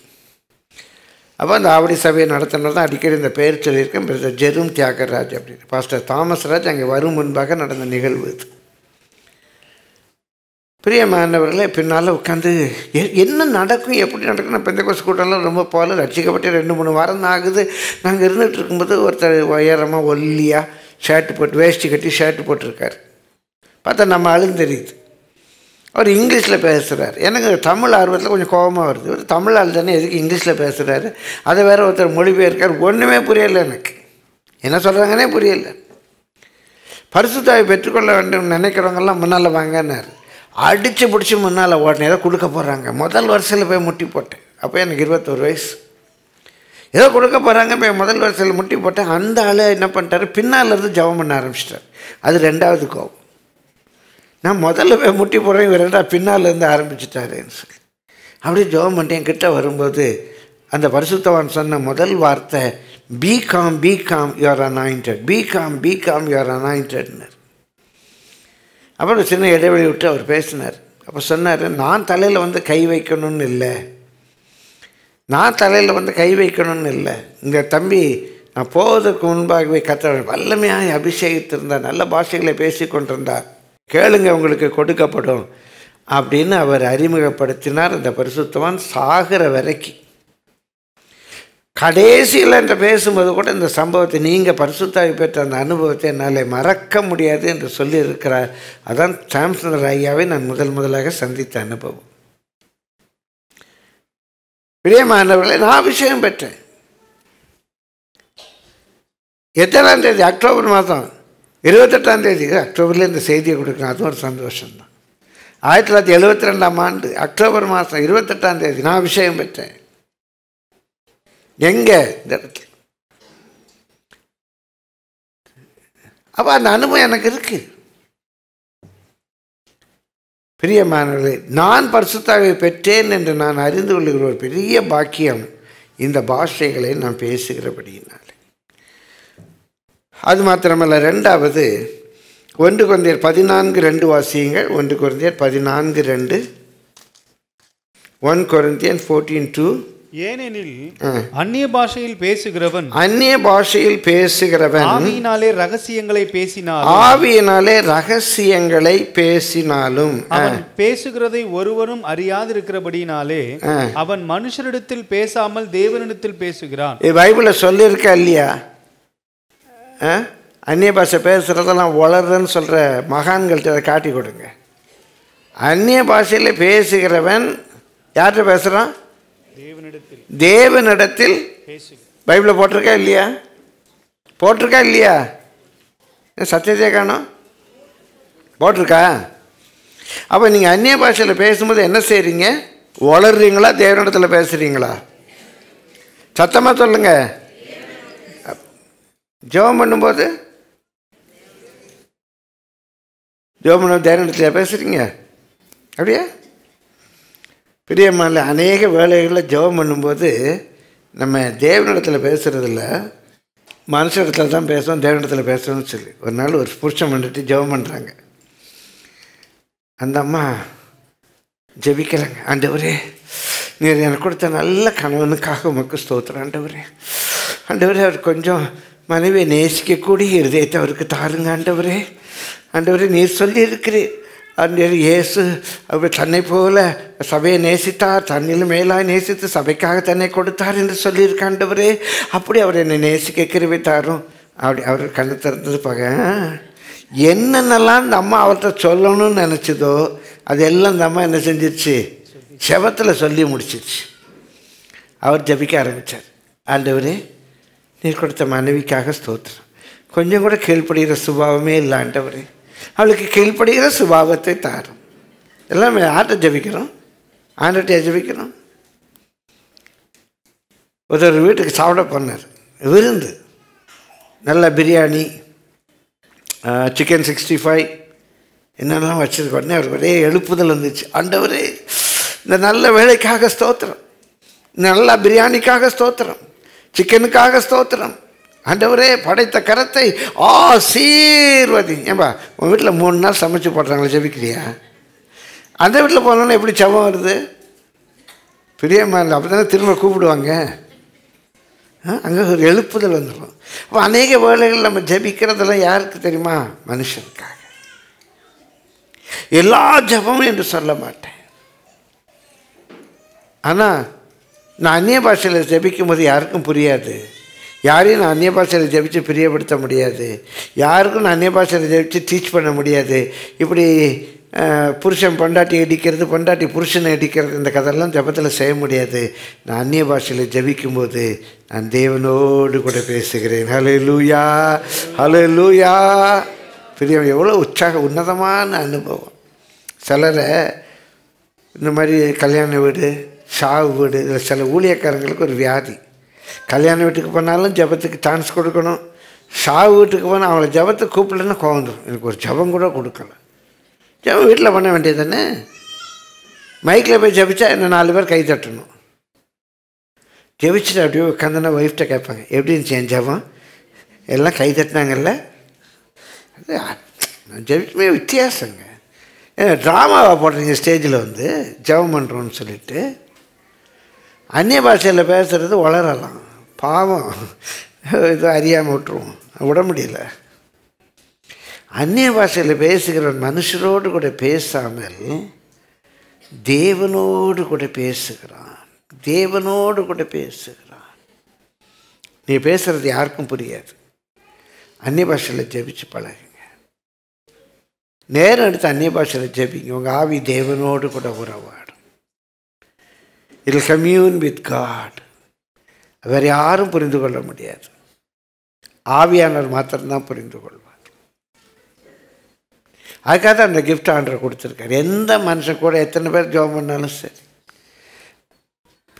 அப்போ அந்த ஆவடி சபையை நடத்தினது தான் அடிக்கடி இந்த பெயர் சொல்லியிருக்கேன், பிரதர் ஜெரும் தியாகராஜ் அப்படின்னு பாஸ்டர் தாமஸ் ராஜ். அங்கே வரும் முன்பாக நடந்த நிகழ்வு இது. பிரியமானவர்களே, பின்னால் உட்காந்து என்ன நடக்கும் எப்படி நடக்கும். நான் பெந்தகோஸ்து கூட்டம்லாம் ரொம்ப போகல, ரட்சிக்கப்பட்டு ரெண்டு மூணு வாரம் தான் ஆகுது. நாங்கள் இருந்துகிட்டு இருக்கும்போது ஒருத்தர் உயரமாக ஒல்லியாக ஷர்ட் போட்டு வேஷ்டி கட்டி ஷர்ட் போட்டிருக்கார். பார்த்தா நம்ம ஆளுன்னு தெரியுது. அவர் இங்கிலீஷில் பேசுகிறார். எனக்கு தமிழ் ஆர்வத்தில் கொஞ்சம் கோபமாக வருது. ஒரு தமிழ் ஆள் தானே, எதுக்கு இங்கிலீஷில் பேசுகிறாரு. அதை வேறு ஒருத்தர் மொழிபெயர்க்கார். ஒன்றுமே புரியலை எனக்கு, என்ன சொல்கிறாங்கன்னே புரியலை. பரிசுத்தாவை பெற்றுக்கொள்ள வேண்டும் நினைக்கிறவங்கெல்லாம் முன்னால் வாங்கினார். அடித்து பிடிச்சி முன்னால் ஓட்டின ஏதோ கொடுக்க போகிறாங்க. முதல் வரிசையில் போய் முட்டி போட்டேன். அப்போ எனக்கு இருபத்தோரு வயசு. ஏதோ கொடுக்க போகிறாங்க, போய் முதல் வரிசையில் முட்டி போட்டேன். அந்த ஆள் என்ன பண்ணிட்டார், பின்னால் இருந்து ஜபம் பண்ண ஆரம்பிச்சிட்டார். அது ரெண்டாவது கோபம். நான் முதல்ல போய் முட்டி போடுறேன், இவர் ரெண்டாவது பின்னால் இருந்து ஆரம்பிச்சிட்டாருன்னு சொல்லி அப்படியே ஜபம் பண்ணிட்டேன். கிட்ட வரும்போது அந்த பரிசுத்தவான் சொன்ன முதல் வார்த்தை become become your anointed, become become your அனாயிண்டட்னர். அப்புறம் சின்ன இடைவெளி விட்டு அவர் பேசினார். அப்போ சொன்னார், நான் தலையில் வந்து கை வைக்கணும்னு இல்லை, நான் தலையில் வந்து கை வைக்கணும்னு இல்லை. இங்கே தம்பி நான் போவதற்கு முன்பாகவே கர்த்தர் வல்லமையாக அபிஷேகித்திருந்தார், நல்ல பாஷைகளை பேசி கொண்டிருந்தார், கேளுங்க உங்களுக்கு கொடுக்கப்படும் அப்படின்னு அவர் அறிமுகப்படுத்தினார். அந்த பரிசுத்தவான் சாகிற வரைக்கும் கடைசியில் என்று பேசும்போது கூட இந்த சம்பவத்தை, நீங்கள் பரிசுத்தாவி பெற்ற அந்த அனுபவத்தை என்னால் மறக்க முடியாது என்று சொல்லியிருக்கிறார். அதான் சாம்சன் ஐயாவை நான் முதல் முதலாக சந்தித்த அனுபவம். பிரியமானவர்களை, நான் விஷயம் பெற்றேன். எத்தனாம் தேதி? அக்டோபர் மாதம் இருபத்தெட்டாம் தேதி. அக்டோபரில் இந்த செய்தியை கொடுக்குறேன், அதுவும் ஒரு சந்தோஷம்தான். ஆயிரத்தி தொள்ளாயிரத்தி எழுபத்தி ரெண்டாம் ஆண்டு அக்டோபர் மாதம் இருபத்தெட்டாம் தேதி நான் விஷயம் பெற்றேன். எங்கே? இந்த இடத்துல. அப்போ அந்த அனுபவம் எனக்கு இருக்கு. பிரியமானவர்களே, நான் பரிசுத்தாவை பெற்றேன் என்று நான் அறிந்து கொள்ளுகிற ஒரு பெரிய பாக்கியம் இந்த பாஷைகளை நான் பேசுகிறபடியினால். அது மாத்திரமல்ல, ரெண்டாவது ஒன்று கொரிந்தியர் பதினான்கு ரெண்டு வாசியங்கள். ஒன்று கொரிந்தியர் பதினான்கு ரெண்டு, ஒன் கொரிந்தியன் ஃபோர்டீன் டூ. ஏனெனில் அந்நிய பாஷையில் பேசுகிறவன் அந்நிய பாஷையில் பேசுகிறவன் ஆவியினாலே ரகசியங்களை பேசினாலும் ஆவியினாலே ரகசியங்களை பேசினாலும் அவன் பேசுகிறதை ஒருவரும் அறியாதிருக்கிறபடியினாலே அவன் மனுஷரிடத்தில் பேசாமல் தேவனிடத்தில் பேசுகிறான். பைபிள்ல சொல்லியிருக்க இல்லையா, அந்நிய பாஷை பேசுறதெல்லாம் வளருதுன்னு சொல்ற மகான்கள்ட்ட அதை காட்டி கொடுங்க. அந்நிய பாஷையில பேசுகிறவன் யார்கிட்ட பேசுறான்? தேவனிடத்தில். பைபிள போட்டிருக்கா இல்லையா? போட்டிருக்கா இல்லையா? சத்தியத்தை காணும், போட்டிருக்கா? அப்போ நீங்கள் அந்நிய பாஷையில் பேசும்போது என்ன செய்கிறீங்க? வளர்றீங்களா தேவனிடத்தில் பேசுகிறீங்களா? சத்தமாக சொல்லுங்க. ஜெபம் பண்ணும்போது ஜெபம் பண்ணும்போது தேவனிடத்தில் பேசுகிறீங்க அப்படியா? பிரியமான அநேக வேலைகளில் ஜெபம் பண்ணும்போது நம்ம தேவனிடத்தில் பேசுகிறதில்ல, மனுஷனிடத்தில் தான் பேசுவோம், தேவனிடத்தில் பேசுகிறோம்னு சொல்லி. ஒரு நாள் ஒரு புருஷன் வந்துட்டு ஜெபம் பண்ணுறாங்க. அந்த அம்மா ஜெபிக்கிறாங்க, ஆண்டவரே நீர் எனக்கு கொடுத்த நல்ல கணவனுக்காக உமக்கு ஸ்தோத்திரம் ஆண்டவரே, ஆண்டவரே அவர் கொஞ்சம் மனைவியை நேசிக்கக்கூடிய இருதயத்தை அவருக்கு தாருங்க ஆண்டவரே, ஆண்டவரே நீர் சொல்லியிருக்கிறேன் ஆண்டவர் இயேசு அவர் தன்னை போல சபையை நேசித்தார், தன்னிலும் மேலாய் நேசித்து சபைக்காக தன்னை கொடுத்தார் என்று சொல்லியிருக்காண்டவரே, அப்படி அவர் என்னை நேசிக்க கிருபை தாரும் அப்படி. அவர் கண்ணு திறந்தது பாருங்க, என்னென்னலாம் இந்த அம்மா அவர்கிட்ட சொல்லணும்னு நினச்சதோ அதெல்லாம் இந்த அம்மா என்ன செஞ்சிருச்சு? செபத்தில் சொல்லி முடிச்சிருச்சு. அவர் ஜபிக்க ஆரம்பித்தார், ஆண்டவரே நீர் கொடுத்த மனைவிக்காக ஸ்தோத்திரம், கொஞ்சம் கூட கீழ்ப்படுகிற சுபாவமே இல்லை ஆண்டவரே, அவளுக்கு கீழ்ப்படுகிற சுபாவத்தை தாரும். எல்லாமே ஆட்டை ஜபிக்கிறோம், ஆண்டட்டையை ஜபிக்கிறோம். ஒருத்தர் வீட்டுக்கு சாப்பிட போனார், விருந்து, நல்ல பிரியாணி, சிக்கன் சிக்ஸ்டி ஃபைவ் என்னென்னலாம் வச்சிருக்க. உடனே அவருக்கு ஒரே எழுப்புதல் வந்துச்சு, ஆண்டவரே இந்த நல்ல வேலைக்காக ஸ்தோத்திரம், நல்ல பிரியாணிக்காக ஸ்தோத்திரம், சிக்கனுக்காக ஸ்தோத்திரம், ஆண்டவரே படைத்த கரத்தை ஆசீர்வதி. ஏன்பா உன் வீட்டில் மூணு நாள் சமைச்சு போடுறாங்களே, ஜெபிக்கிறியா? அந்த வீட்டில் போனோன்னா எப்படி ஜெபம் வருது? பிரியமா இல்லை, அப்படி தானே திரும்ப கூப்பிடுவாங்க, அங்கே ஒரு எழுப்புதல் வந்துடும். அப்போ அநேக வேலைகள் நம்ம ஜெபிக்கிறதெல்லாம் யாருக்கு தெரியுமா? மனுஷனுக்காக. எல்லா ஜெபமும் என்று சொல்ல மாட்டேன், ஆனால் நான் அந்நிய பாஷையில் ஜெபிக்கும் போது யாருக்கும் புரியாது, யாரையும் நான் அந்நிய பாஷையில் ஜெபித்து பிரியப்படுத்த முடியாது, யாருக்கும் நான் அந்நிய பாஷையில் ஜெபித்து டீச் பண்ண முடியாது. இப்படி புருஷன் பொண்டாட்டி அடிக்கிறது, பொண்டாட்டி புருஷனை அடிக்கிறது, இந்த கதையெல்லாம் ஜெபத்தில் செய்ய முடியாது. நான் அந்நிய பாஷையில் ஜெபிக்கும்போது நான் தேவனோடு கூட பேசுகிறேன். ஹல்லேலூயா, ஹல்லேலூயா. பிரிய எவ்வளோ உற்சாக உன்னதமான அனுபவம். சிலரை இந்த மாதிரி கல்யாண வீடு, சாவு வீடு, இதில் சில ஊழியக்காரங்களுக்கு ஒரு வியாதி. கல்யாண வீட்டுக்கு போனாலும் ஜபத்துக்கு சான்ஸ் கொடுக்கணும், சாவு வீட்டுக்கு போனால் அவளை ஜபத்துக்கு கூப்பிடலன்னு கோவந்துடும், எனக்கு ஒரு ஜபம் கூட கொடுக்கல. ஜபம் வீட்டில் பண்ண வேண்டியது தானே, மைக்கில் போய் ஜபிச்சா என்ன நாலு பேர் கை தட்டணும். ஜபிச்சுட்டு அப்படியே உட்காந்துன்னா ஒய்ஃப்ட்ட கேட்பாங்க, எப்படி இருந்துச்சு என் ஜபம்? எல்லாம் கை தட்டினாங்கல்ல. ஜபிக்குமே வித்தியாசங்க, ஏன்னா ட்ராமாவை போடுறீங்க ஸ்டேஜில் வந்து ஜபம் பண்ணுறோன்னு சொல்லிட்டு. அந்நிய பாஷையில் பேசுகிறது வளரலாம், பாவம் இது அறியாமல் விட்டுருவோம், விட முடியல. அந்நிய பாஷையில் பேசுகிற மனுஷரோடு கூட பேசாமல் தேவனோடு கூட பேசுகிறான், தேவனோடு கூட பேசுகிறான். நீ பேசுகிறது யாருக்கும் புரியாது. அந்நிய பாஷையில் ஜெபிச்சு பழகுங்க, நேரம் எடுத்து அந்நிய பாஷையில் ஜெபிங்க, உங்கள் ஆவி தேவனோடு கூட உறவாடும். It will commune with God. வேறு யாரும் புரிந்து கொள்ள முடியாது, ஆவியானவர் மாத்திரம்தான் புரிந்து கொள்வார். அதுக்காக தான் அந்த கிஃப்ட் ஆண்டவர் கொடுத்துருக்கார். எந்த மனுஷன் கூட எத்தனை பேர் ஜெபம் பண்ணாலும் சரி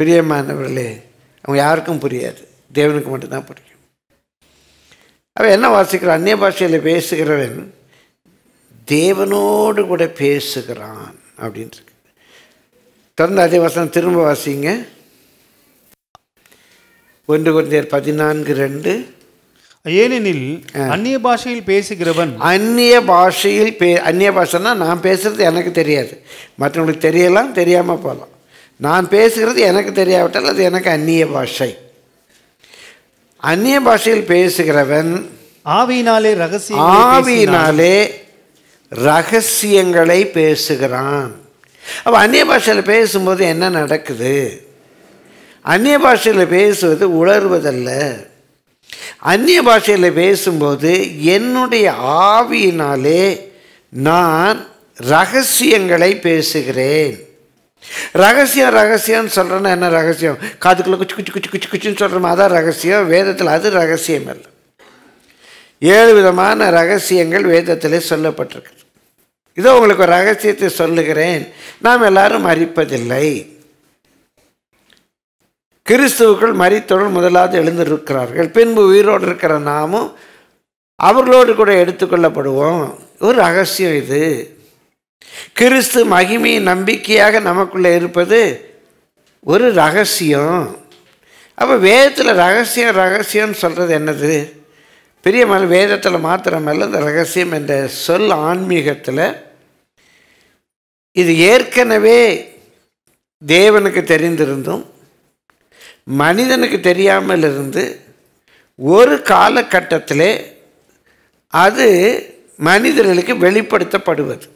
பிரியமானவர்களே, அவங்க யாருக்கும் புரியாது, தேவனுக்கு மட்டும்தான் புரியும். அவன் என்ன வாசிக்கிறான்? அந்நிய பாஷையில் பேசுகிறவன் தேவனோடு கூட பேசுகிறான் அப்படின்ட்டு. தொடர்ந்து அதே வசனம் திரும்ப வாசிங்க. ஒன்று கொரிந்தியர் பதினான்கு இரண்டு ஏனெனில் அந்நிய பாஷையில் பேசுகிறவன் அந்நிய பாஷையில் பே அந்நிய பாஷைன்னா நான் பேசுகிறது எனக்கு தெரியாது, மற்றவங்களுக்கு தெரியலாம், தெரியாமல் போகலாம். நான் பேசுகிறது எனக்கு தெரியாவிட்டால் அது எனக்கு அந்நிய பாஷை. அந்நிய பாஷையில் பேசுகிறவன் ஆவியினாலே ரகசிய ஆவியினாலே ரகசியங்களை பேசுகிறான். அப்போ அந்நிய பாஷையில் பேசும்போது என்ன நடக்குது? அந்நிய பாஷையில் பேசுவது உளறுவதல்ல. அந்நிய பாஷையில் பேசும்போது என்னுடைய ஆவியினாலே நான் ரகசியங்களை பேசுகிறேன். ரகசியம் ரகசியம்னு சொல்கிறேன்னா என்ன ரகசியம்? காதுக்குள்ளே குச்சி குச்சி குச்சி குச்சி குச்சின்னு சொல்கிறோம், அதான் ரகசியம். வேதத்தில் அது ரகசியம் இல்லை. ஏழு விதமான ரகசியங்கள் வேதத்திலே சொல்லப்பட்டிருக்கு. இதோ உங்களுக்கு ஒரு ரகசியத்தை சொல்லுகிறேன், நாம் எல்லாரும் அறிப்பதில்லை. கிறிஸ்துவுக்குள் மரித்தோர்கள் முதலாவது எழுந்திருக்கிறார்கள், பின்பு உயிரோடு இருக்கிற நாமும் அவர்களோடு கூட எடுத்துக்கொள்ளப்படுவோம். ஒரு ரகசியம் இது. கிறிஸ்து மகிமையின் நம்பிக்கையாக நமக்குள்ளே இருப்பது ஒரு ரகசியம். அப்போ வேதத்தில் ரகசியம் ரகசியம்னு சொல்கிறது என்னது? பெரிய மன வேதத்தில் மாத்திரமல்ல, இந்த ரகசியம் என்ற சொல் ஆன்மீகத்தில் இது ஏற்கனவே தேவனுக்கு தெரிந்திருந்தும் மனிதனுக்கு தெரியாமல் இருந்து ஒரு காலகட்டத்திலே அது மனிதர்களுக்கு வெளிப்படுத்தப்படுவது.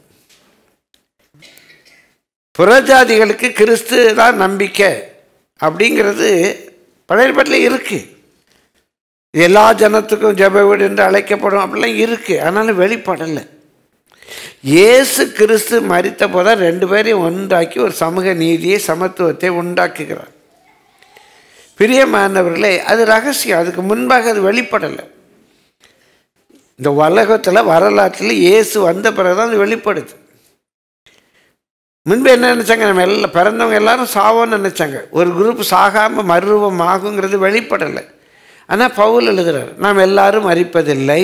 புறஜாதிகளுக்கு கிறிஸ்து தான் நம்பிக்கை அப்படிங்கிறது பழையபடியில் இருக்குது. எல்லா ஜனத்துக்கும் ஜெப வீடு என்று அழைக்கப்படும் அப்படிலாம் இருக்குது. ஆனாலும் வெளிப்படலை. இயேசு கிறிஸ்து மரித்த போதான் ரெண்டு பேரையும் ஒன்றாக்கி ஒரு சமூக நீதியை சமத்துவத்தை உண்டாக்குகிறார். பிரியமானவர்களே, அது ரகசியம். அதுக்கு முன்பாக அது வெளிப்படலை. இந்த உலகத்தில் வரலாற்றில் இயேசு வந்த பிறகு தான் அது வெளிப்படுது. முன்பு என்ன நினச்சாங்க? நம்ம எல்லாம் பிறந்தவங்க எல்லாரும் சாவோன்னு நினச்சாங்க. ஒரு குரூப் சாகாமல் மறுரூபம் ஆகுங்கிறது வெளிப்படலை. ஆனால் பவுல் எழுதுகிறார், நாம் எல்லாரும் அறிப்பதில்லை,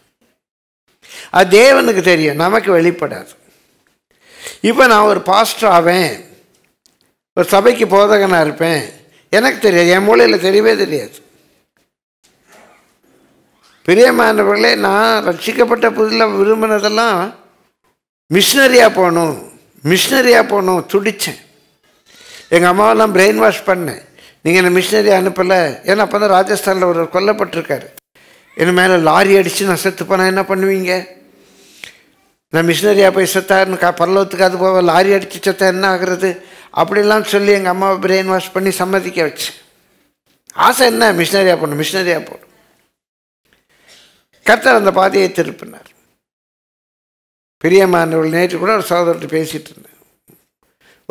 அது தேவனுக்கு தெரியும், நமக்கு வெளிப்படாது. இப்போ நான் ஒரு பாஸ்டர் ஆவேன், ஒரு சபைக்கு போதகனாக இருப்பேன், எனக்கு தெரியாது, என் மூலையில் தெரியவே தெரியாது. பிரியமானவர்களே, நான் ரட்சிக்கப்பட்ட புதில் விரும்பினதெல்லாம் மிஷினரியாக போகணும் மிஷினரியாக போகணும் துடித்தேன். எங்கள் அம்மாவெல்லாம் பிரெயின் வாஷ் பண்ணேன், நீங்கள் என்னை மிஷினரி அனுப்பலை, ஏன்னா அப்போ தான் ராஜஸ்தானில் ஒரு கொல்லப்பட்டிருக்காரு, என்ன மேலே லாரி அடித்து நான் செத்து போனால் என்ன பண்ணுவீங்க? நான் மிஷினரியாக போய் செத்தாருன்னு கா பரலோகத்துக்கு அது போவேன், லாரி அடித்து செத்தா என்ன ஆகுறது அப்படிலாம் சொல்லி எங்கள் அம்மாவை பிரெயின் வாஷ் பண்ணி சம்மதிக்க வச்சு. ஆசை என்ன? மிஷினரியாக போகணும் மிஷினரியாக போகணும் கர்த்தர் அந்த பாதையை திருப்பினார். பிரியமானவர்கள், நேற்று கூட ஒரு சகோதரர்கிட்ட பேசிகிட்டு இருந்தேன்.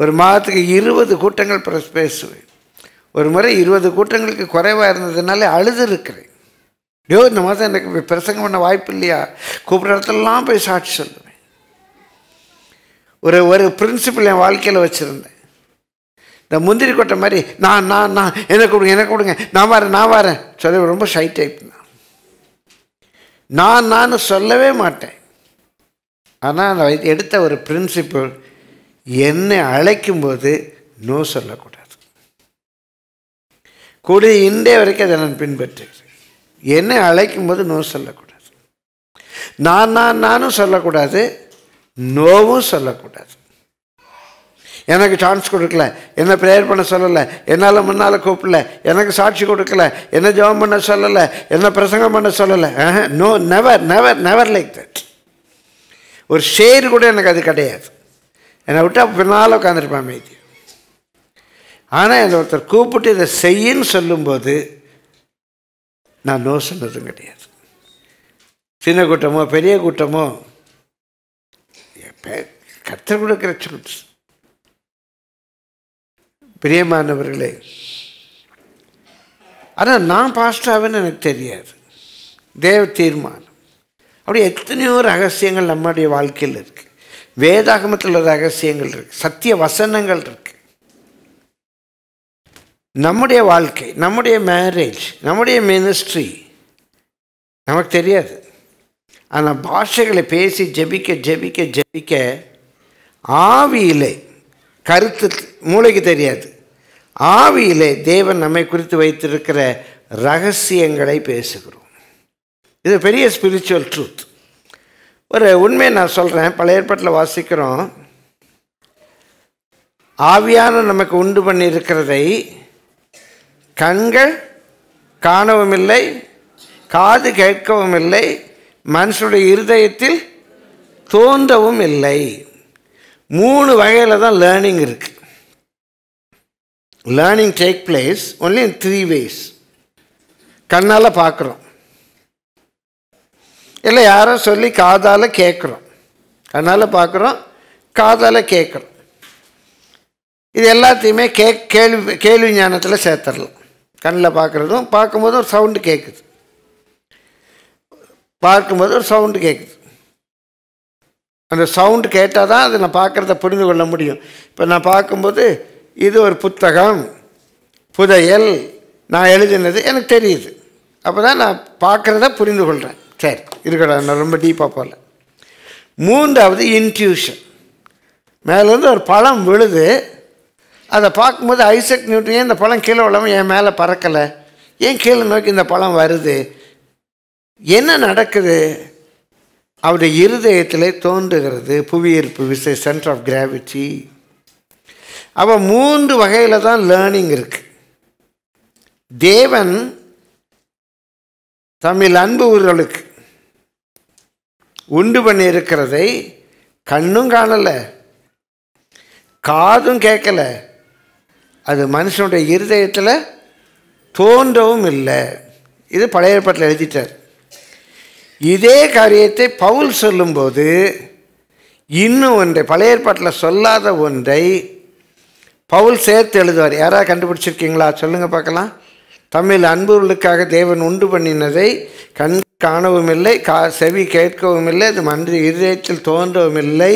ஒரு மாதத்துக்கு இருபது கூட்டங்கள் பேசுவேன். ஒரு முறை இருபது கூட்டங்களுக்கு குறைவாக இருந்ததுனால அழுது இருக்கிறேன். யோ, இந்த மாதம் எனக்கு பிரசங்கம் பண்ண வாய்ப்பு இல்லையா? கூப்பிட்ற இடத்துலலாம் போய் சாட்சி சொல்லுவேன். ஒரு ஒரு பிரின்சிபல் என் வாழ்க்கையில் வச்சுருந்தேன். இந்த முந்திரி கொட்டை மாதிரி நான் நான் நான் எனக்கு கொடுங்க எனக்கு கொடுங்க நான் வரேன் நான் வரேன் சொல்ல ரொம்ப ஷை டைப். நான் நான் நான் சொல்லவே மாட்டேன். ஆனால் நான் எடுத்த ஒரு பிரின்சிபல், என்னை அழைக்கும்போது நோ சொல்லக்கூடாது. கூடிய இன்றைய வரைக்கும் அதை நான் பின்பற்றுகிறேன். என்னை அழைக்கும்போது நோ சொல்லக்கூடாது, நான் நான் நானும் சொல்லக்கூடாது, நோவும் சொல்லக்கூடாது. எனக்கு சான்ஸ் கொடுக்கல, என்னை ப்ரேயர் பண்ண சொல்லலை, என்னால் முன்னால் கூப்பிடல, எனக்கு சாட்சி கொடுக்கல, என்னை ஜெபம் பண்ண சொல்லலை, என்னை பிரசங்கம் பண்ண சொல்லலை, no, never never never like that. ஒரு ஷேர் கூட எனக்கு அது கிடையாது. என்னை விட்டு பின்னால் உட்காந்துருப்பேன் அமைதி. ஆனால் என்னை ஒருத்தர் கூப்பிட்டு இதை செய்யின்னு சொல்லும்போது நான் நோ சொன்னதும் கிடையாது. சின்ன கூட்டமோ பெரிய கூட்டமோ கர்த்தர் கொடுக்கிற சான்ஸ். பிரியமானவர்களே, ஆனால் நான் பாஸ்டாவேன்னு எனக்கு தெரியாது. தேவ தீர்மானம். அப்படி எத்தனையோ ரகசியங்கள் நம்முடைய வாழ்க்கையில் இருக்குது. வேதாகமத்தில் ரகசியங்கள் இருக்குது, சத்திய வசனங்கள் இருக்குது. நம்முடைய வாழ்க்கை, நம்முடைய மேரேஜ், நம்முடைய மினிஸ்ட்ரி நமக்கு தெரியாது. ஆனால் பாஷைகளை பேசி ஜெபிக்க ஜெபிக்க ஜெபிக்க ஆவியிலே, கருத்து மூளைக்கு தெரியாது, ஆவியிலே தேவன் நம்மை குறித்து வைத்திருக்கிற ரகசியங்களை பேசுகிறோம். இது பெரிய ஸ்பிரிச்சுவல் ட்ரூத். ஒரு உண்மையை நான் சொல்கிறேன். பல ஏற்பாட்டில் வாசிக்கிறோம், ஆவியான நமக்கு உண்டு பண்ணியிருக்கிறதை கண்கள் காணவும் இல்லை, காது கேட்கவும் இல்லை, மனுஷனுடைய இருதயத்தில் தோன்றவும் இல்லை. மூணு வகையில் தான் லேர்னிங் இருக்குது. Learning take place only in three ways. கண்ணால் பார்க்குறோம், இல்லை யாரோ சொல்லி காதால் கேட்குறோம். கண்ணால் பார்க்குறோம், காதால் கேட்குறோம். இது எல்லாத்தையுமே கே கேள்வி கேள்வி ஞானத்தில் சேர்த்துடலாம். கண்ணில் பார்க்குறதும், பார்க்கும்போது ஒரு சவுண்டு கேட்குது, பார்க்கும்போது ஒரு சவுண்டு கேட்குது. அந்த சவுண்டு கேட்டால் தான் அதை நான் பார்க்குறத புரிந்து கொள்ள முடியும். இப்போ நான் பார்க்கும்போது இது ஒரு புத்தகம், புதையல், நான் எழுதினது எனக்கு தெரியுது. அப்போ தான் நான் பார்க்குறத புரிந்து கொள்கிறேன். சரி இருக்கடா, நான் ரொம்ப டீப்பாக போகல. மூன்றாவது இன்ட்யூஷன். மேலேருந்து ஒரு பழம் விழுது, அதை பார்க்கும்போது ஐசக் நியூட்டன் ஏன் இந்த பழம் கீழே விழாமல் என் மேலே பறக்கலை, ஏன் கீழே நோக்கி இந்த பழம் வருது, என்ன நடக்குது, அவருடைய இருதயத்தில் தோன்றுகிறது. புவியீர்ப்பு விசை, சென்டர் ஆஃப் கிராவிட்டி. அப்போ மூன்று வகையில் தான் லேர்னிங் இருக்குது. தேவன் தமிழ் அன்பு ஊர்களுக்கு உண்டு பண்ணி இருக்கிறதை கண்ணும் காணலை, காதும் கேட்கலை, அது மனுஷனுடைய இருதயத்தில் தோன்றவும் இல்லை. இது பழைய ஏற்பாட்டில் எழுதிட்டார். இதே காரியத்தை பவுல் சொல்லும்போது இன்னும் ஒன்றை, பழைய ஏற்பாட்டில் சொல்லாத ஒன்றை பவுல் சேர்த்து எழுதுவார். யாராவது கண்டுபிடிச்சிருக்கீங்களா? சொல்லுங்கள் பார்க்கலாம். தமிழ் அன்புகளுக்காக தேவன் உண்டு பண்ணினதை கண் காணவும் இல்லை, கா செவி கேட்கவும் இல்லை, அது மன்ற இதயத்தில் தோன்றவும் இல்லை,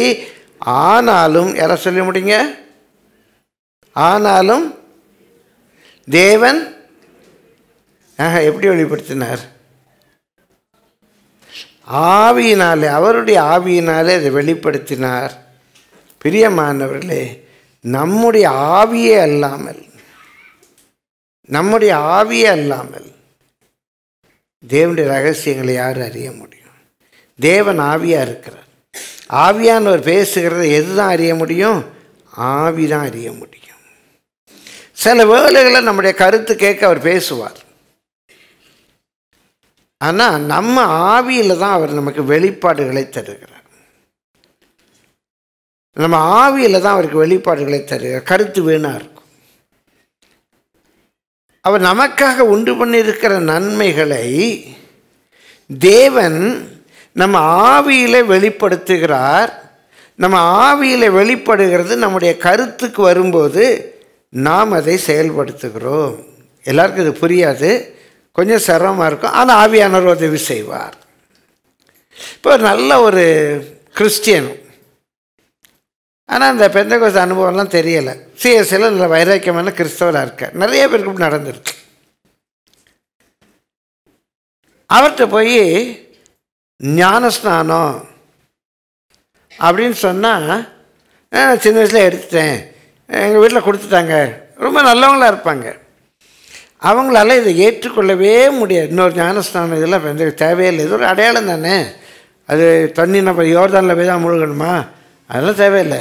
ஆனாலும் யாரை சொல்ல முடியுங்க? ஆனாலும் தேவன் ஆஹா எப்படி வெளிப்படுத்தினார்? ஆவியினாலே, அவருடைய ஆவியினாலே அதை வெளிப்படுத்தினார். பிரியமானவர்களே, நம்முடைய ஆவியே அல்லாமல், நம்முடைய ஆவியே அல்லாமல் தேவனுடைய ரகசியங்களை யார் அறிய முடியும்? தேவன் ஆவியாக இருக்கிறார். ஆவியானவர் பேசுகிறத எது தான் அறிய முடியும்? ஆவி தான் அறிய முடியும். சில வேளைகளை நம்முடைய கருத்து கேட்க அவர் பேசுவார், ஆனால் நம்ம ஆவியில் தான் அவர் நமக்கு வெளிப்பாடுகளை தருகிறார். நம்ம ஆவியில் தான் அவருக்கு வெளிப்பாடுகளை தருகிறார். கருத்து வீணாக இருக்கும். அவர் நமக்காக உண்டு பண்ணியிருக்கிற நன்மைகளை தேவன் நம்ம ஆவியில் வெளிப்படுத்துகிறார். நம்ம ஆவியில் வெளிப்படுகிறது நம்முடைய கருத்துக்கு வரும்போது நாம் அதை செயல்படுத்துகிறோம். எல்லாருக்கும் இது புரியாது, கொஞ்சம் சிரமமாக இருக்கும், ஆனால் ஆவியானவர் உதவி செய்வார். இப்போ நல்ல ஒரு கிறிஸ்டியன், ஆனால் அந்த பெந்தகோஸ்து அனுபவம்லாம் தெரியலை, சிஎஸ்சியில் நல்ல வைராக்கியமான கிறிஸ்தவராக இருக்கார். நிறைய பேருக்கு நடந்திருக்கு. அவர்கிட்ட போய் ஞானஸ்நானம் அப்படின்னு சொன்னால், நான் சின்ன வயசில் எடுத்துட்டேன், எங்கள் வீட்டில் கொடுத்துட்டாங்க, ரொம்ப நல்லவங்களாக இருப்பாங்க. அவங்களால இதை ஏற்றுக்கொள்ளவே முடியாது. இன்னொரு ஞானஸ்நானம் இதெல்லாம் எனக்கு தேவையில்லை, இது ஒரு அடையாளம் தானே, அது தண்ணி நம்ம யோர்தானில் போய் தான் முழுகணுமா, அதெல்லாம் தேவையில்லை,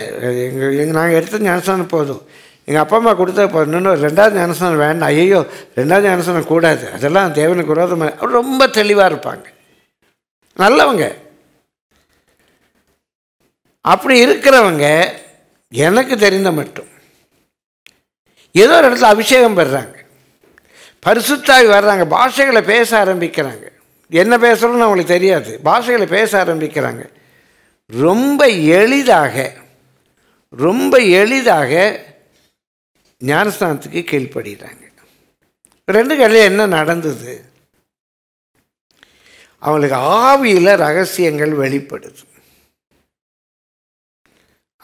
எங்கள் எங்கள் நாங்கள் எடுத்த ஞானஸ்நானம் போதும், எங்கள் அப்பா அம்மா கொடுத்தா போதும், இன்னொன்று ரெண்டாவது ஞானஸ்நானம் வேண்டாம், ஐயோ ரெண்டாவது ஞானஸ்நானம் கூடாது, அதெல்லாம் தேவனுக்கு விரோதமாக. அவர் ரொம்ப தெளிவாக இருப்பாங்க, நல்லவங்க. அப்படி இருக்கிறவங்க எனக்கு தெரிந்த மட்டும் ஏதோ ஒரு இடத்துல அபிஷேகம் பெறுறாங்க, பரிசுத்தாய் வர்றாங்க, பாஷைகளை பேச ஆரம்பிக்கிறாங்க. என்ன பேசுகிறோன்னு அவங்களுக்கு தெரியாது, பாஷைகளை பேச ஆரம்பிக்கிறாங்க. ரொம்ப எளிதாக ரொம்ப எளிதாக ஞானஸ்தானத்துக்கு கீழ்ப்படுகிறாங்க. ரெண்டு கல்லையும் என்ன நடந்தது? அவங்களுக்கு ஆவியில் ரகசியங்கள் வெளிப்படுது.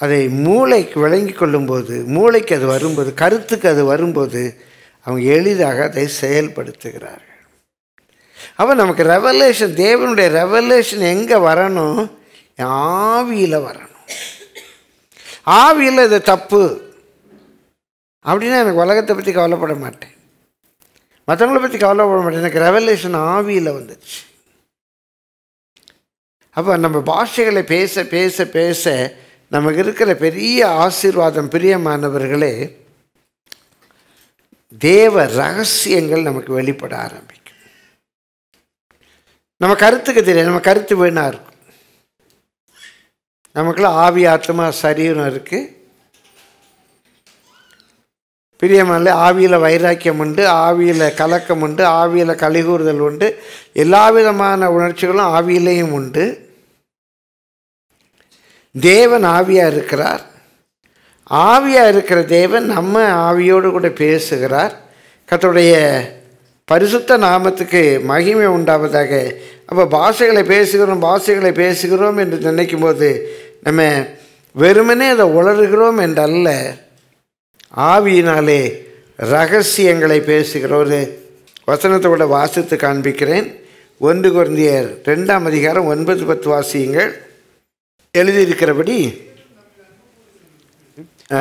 அதை மூளைக்கு விளங்கி கொள்ளும்போது, மூளைக்கு அது வரும்போது, கருத்துக்கு அது வரும்போது அவங்க எளிதாக அதை செயல்படுத்துகிறார்கள். அப்போ நமக்கு ரெவலேஷன், தேவனுடைய ரெவலேஷன் எங்கே வரணும்? ஆவியில் வரணும். ஆவியில் இது தப்பு அப்படின்னா எனக்கு உலகத்தை பற்றி கவலைப்பட மாட்டேன், மற்றவங்களை பற்றி கவலைப்பட மாட்டேன், எனக்கு ரெவலேஷன் ஆவியில் வந்துச்சு. அப்போ நம்ம பாஷைகளை பேச பேச பேச நமக்கு இருக்கிற பெரிய ஆசீர்வாதம், பிரியமானவர்களே, தேவ ரகசியங்கள் நமக்கு வெளிப்பட ஆரம்பிக்கும். நம்ம கருத்துக்கு தெரியாது, நம்ம கருத்து வீணா இருக்கும். நமக்குள்ள ஆவி ஆத்மா சரீரம் இருக்கு. பிரியமான, ஆவியில் வைராக்கியம் உண்டு, ஆவியில் கலக்கம் உண்டு, ஆவியில் கலிகூறுதல் உண்டு, எல்லா விதமான உணர்ச்சிகளும் ஆவியிலையும் உண்டு. தேவன் ஆவியாக இருக்கிறார். ஆவியாக இருக்கிற தேவன் நம்ம ஆவியோடு கூட பேசுகிறார். கர்த்தருடைய பரிசுத்த நாமத்துக்கு மகிமை உண்டாவதாக. அப்போ பாஷைகளை பேசுகிறோம், பாஷைகளை பேசுகிறோம் என்று நினைக்கும் போது நம்ம வெறுமனே அதை உளறுகிறோம் என்றல்ல, ஆவியினாலே ரகசியங்களை பேசுகிறோம். ஒரு வசனத்தை கூட வாசித்து காண்பிக்கிறேன். ஒன்று கொரிந்தியர் ரெண்டாம் அதிகாரம் ஒன்பது பத்து வாசியுங்கள். எழுதியிருக்கிறபடி,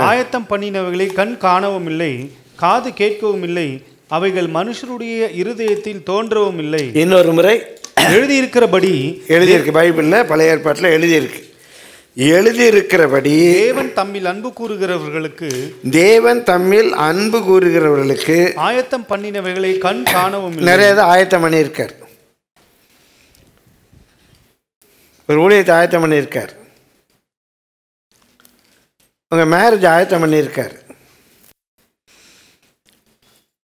ஆயத்தம் பண்ணினவர்களை கண் காணவும் இல்லை, காது கேட்கவும் இல்லை, அவைகள் மனுஷருடைய இருதயத்தில் தோன்றவும் இல்லை. இன்னொரு முறை எழுதியிருக்கிறபடி, எழுதியிருக்கு, பைபிளில் பழைய ஏற்பாட்டில் எழுதியிருக்கு, எழுதியிருக்கிறபடி தேவன் தம்மில் அன்பு கூறுகிறவர்களுக்கு, தேவன் தம்மில் அன்பு கூறுகிறவர்களுக்கு ஆயத்தம் பண்ணினவைகளை கண் காணவும். நிறைய ஆயத்தம் பண்ணியிருக்கார், ஒரு ஊழியத்தை ஆயத்தம் பண்ணியிருக்கார், உங்கள் மேரேஜ் ஆயத்தம் பண்ணியிருக்கார்,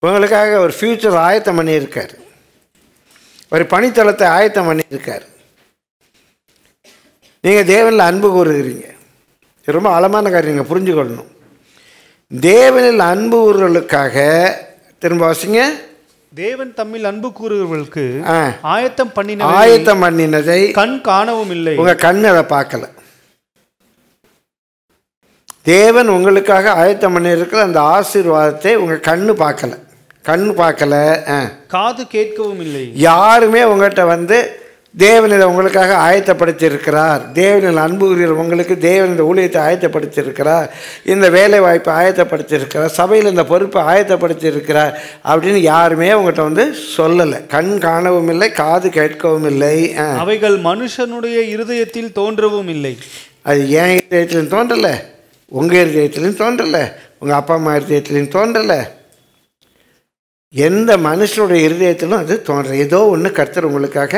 உங்களுக்காக ஒரு ஃப்யூச்சர் ஆயத்தம் பண்ணியிருக்கார், ஒரு பணித்தளத்தை ஆயத்தம் பண்ணியிருக்கார். நீங்கள் தேவனில் அன்பு கூறுகிறீங்க. ரொம்ப ஆழமான காரியம் நீங்கள் புரிஞ்சுக்கொள்ளணும். தேவனில் அன்பு கூறுகளுக்காக திரும்ப வாசிங்க. தேவன் தம்மில் அன்பு கூறுகிறவர்களுக்கு ஆயத்தம் பண்ணின ஆயத்தம் பண்ணினதை கண் காணவும் இல்லை. உங்க கண் அதை பார்க்கல. தேவன் உங்களுக்காக ஆயத்தம் பண்ணியிருக்கிற அந்த ஆசீர்வாதத்தை உங்க கண்ணு பார்க்கல, கண் பார்க்கல, காது கேட்கவும் இல்லை. யாருமே உங்கள்கிட்ட வந்து தேவன் இதை உங்களுக்காக ஆயத்தப்படுத்தியிருக்கிறார், தேவனில் அன்பு கூறுகிற உங்களுக்கு தேவன் இந்த ஊழியத்தை ஆயத்தப்படுத்தியிருக்கிறார், இந்த வேலை வாய்ப்பை ஆயத்தப்படுத்தியிருக்கிறார், சபையில் இந்த பொறுப்பை ஆயத்தப்படுத்தியிருக்கிறார் அப்படின்னு யாருமே உங்கள்கிட்ட வந்து சொல்லலை. கண் காணவும் இல்லை, காது கேட்கவும் இல்லை, அவைகள் மனுஷனுடைய இருதயத்தில் தோன்றவும் இல்லை. அது என் இருதயத்திலையும் தோன்றலை, உங்கள் இருதயத்திலையும் தோன்றலை, உங்கள் அப்பா அம்மா இருதயத்திலையும் தோன்றலை, எந்த மனுஷனுடைய இருதயத்திலும் அது தோன்றலை. ஏதோ ஒன்று கர்த்தர் உங்களுக்காக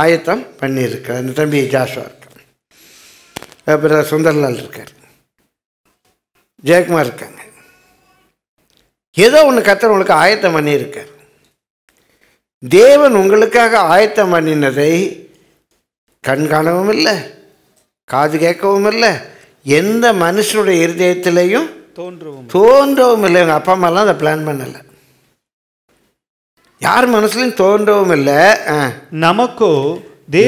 ஆயத்தம் பண்ணியிருக்கார். அந்த தம்பி ஜாஷுவா இருக்காங்க, அப்புறம் சுந்தர்லால் இருக்கார், ஜெயக்குமார் இருக்காங்க. ஏதோ ஒன்று கர்த்தர் உங்களுக்கு ஆயத்தம் பண்ணியிருக்கார். தேவன் உங்களுக்காக ஆயத்தம் பண்ணினதை கண் காணவும் இல்லை, காது கேட்கவும் இல்லை, எந்த மனுஷனுடைய இருதயத்திலையும் தோன்றவும் தோன்றவும் இல்லை. எங்கள் அப்பா அம்மாலாம் அதை பிளான் பண்ணலை, யார் மனசுலையும் தோன்றவும் இல்லை. நமக்கோ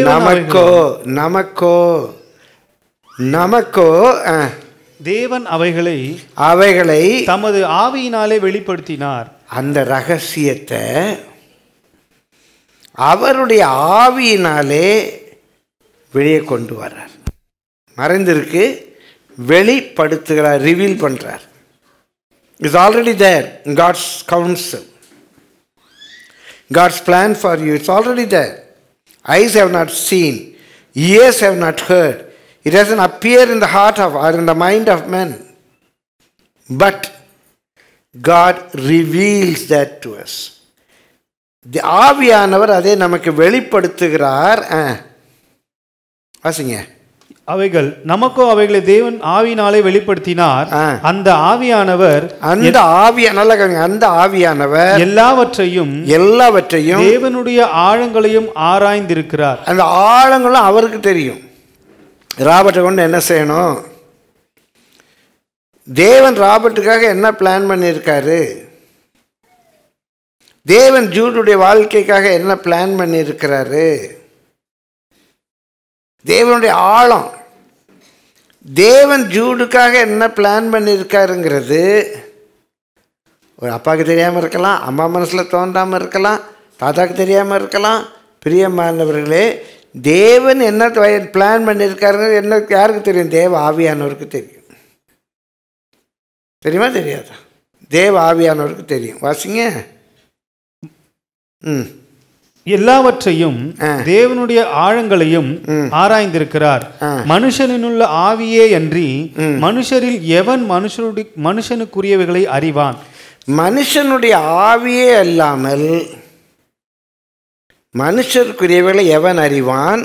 நமக்கோ நமக்கோ நமக்கோ தேவன் அவைகளை அவைகளை தமது ஆவியினாலே வெளிப்படுத்தினார். அந்த ரகசியத்தை அவருடைய ஆவியினாலே வெளியே கொண்டு வர்றார். மறைந்திருக்கு, வெளிப்படுத்துகிறார், ரிவீல் பண்றார். It's already there in God's council. God's plan for you, it's already there. Eyes have not seen, ears have not heard. It doesn't appear in the heart of or in the mind of man. But God reveals that to us. The ஆவியானவர் அதை நமக்கு வெளிப்படுத்துகிறார். வாசிங்க. அவைகள் நமக்கோ அவைகளை தேவன் ஆவியினாலே வெளிப்படுத்தினார். அந்த ஆவியானவர் அந்த ஆவியானவர் அந்த ஆவியானவர் எல்லாவற்றையும் எல்லாவற்றையும் தேவனுடைய ஆழங்களையும் ஆராய்ந்திருக்கிறார். அந்த ஆழங்களும் அவருக்கு தெரியும். ராபர்ட்டை கொண்டு என்ன செய்யணும், தேவன் ராபர்ட்டுக்காக என்ன பிளான் பண்ணியிருக்காரு, தேவன் ஜூடுடைய வாழ்க்கைக்காக என்ன பிளான் பண்ணியிருக்கிறாரு? தேவனுடைய ஆழம், தேவன் ஜூடுக்காக என்ன பிளான் பண்ணியிருக்காருங்கிறது ஒரு அப்பாவுக்கு தெரியாமல் இருக்கலாம், அம்மா மனசில் தோன்றாமல் இருக்கலாம், தாத்தாவுக்கு தெரியாமல் இருக்கலாம். பிரியமானவர்களே, தேவன் என்ன பிளான் பண்ணியிருக்காருங்கிறது என்ன யாருக்கு தெரியும்? தேவ ஆவியானவருக்கு தெரியும். தெரியுமா தெரியாதா? தேவ ஆவியானவருக்கு தெரியும். வாசிங்க. ம் எல்லாவற்றையும் தேவனுடைய ஆழங்களையும் ஆராய்ந்திருக்கிறார். மனுஷனினுள்ள ஆவியே அன்றி மனுஷரில் எவன் மனுஷனுடைய மனுஷனுக்குரியவைகளை அறிவான்? மனுஷனுடைய ஆவியே அல்லாமல் மனுஷருக்குரியவைகளை எவன் அறிவான்?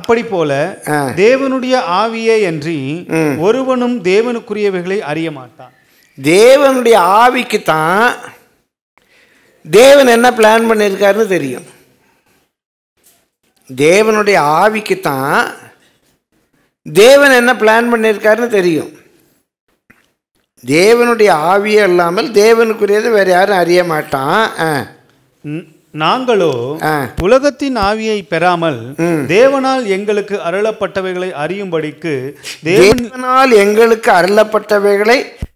அப்படி போல தேவனுடைய ஆவியே அன்றி ஒருவனும் தேவனுக்குரியவைகளை அறிய மாட்டான். தேவனுடைய ஆவிக்கு தான் தேவன் என்ன பிளான் பண்ணியிருக்காருன்னு தெரியும். தேவனுடைய ஆவிக்கு தான் தேவன் என்ன பிளான் பண்ணியிருக்காருன்னு தெரியும். தேவனுடைய ஆவியே இல்லாமல் தேவனுக்குரியது வேற யாரும் அறிய மாட்டான். நாங்களோ உலகத்தின் ஆவியை பெறாமல் தேவனால் எங்களுக்கு அருளப்பட்டவைகளை அறியும்படிக்கு தேவனால் எங்களுக்கு அருளப்பட்டவைகளை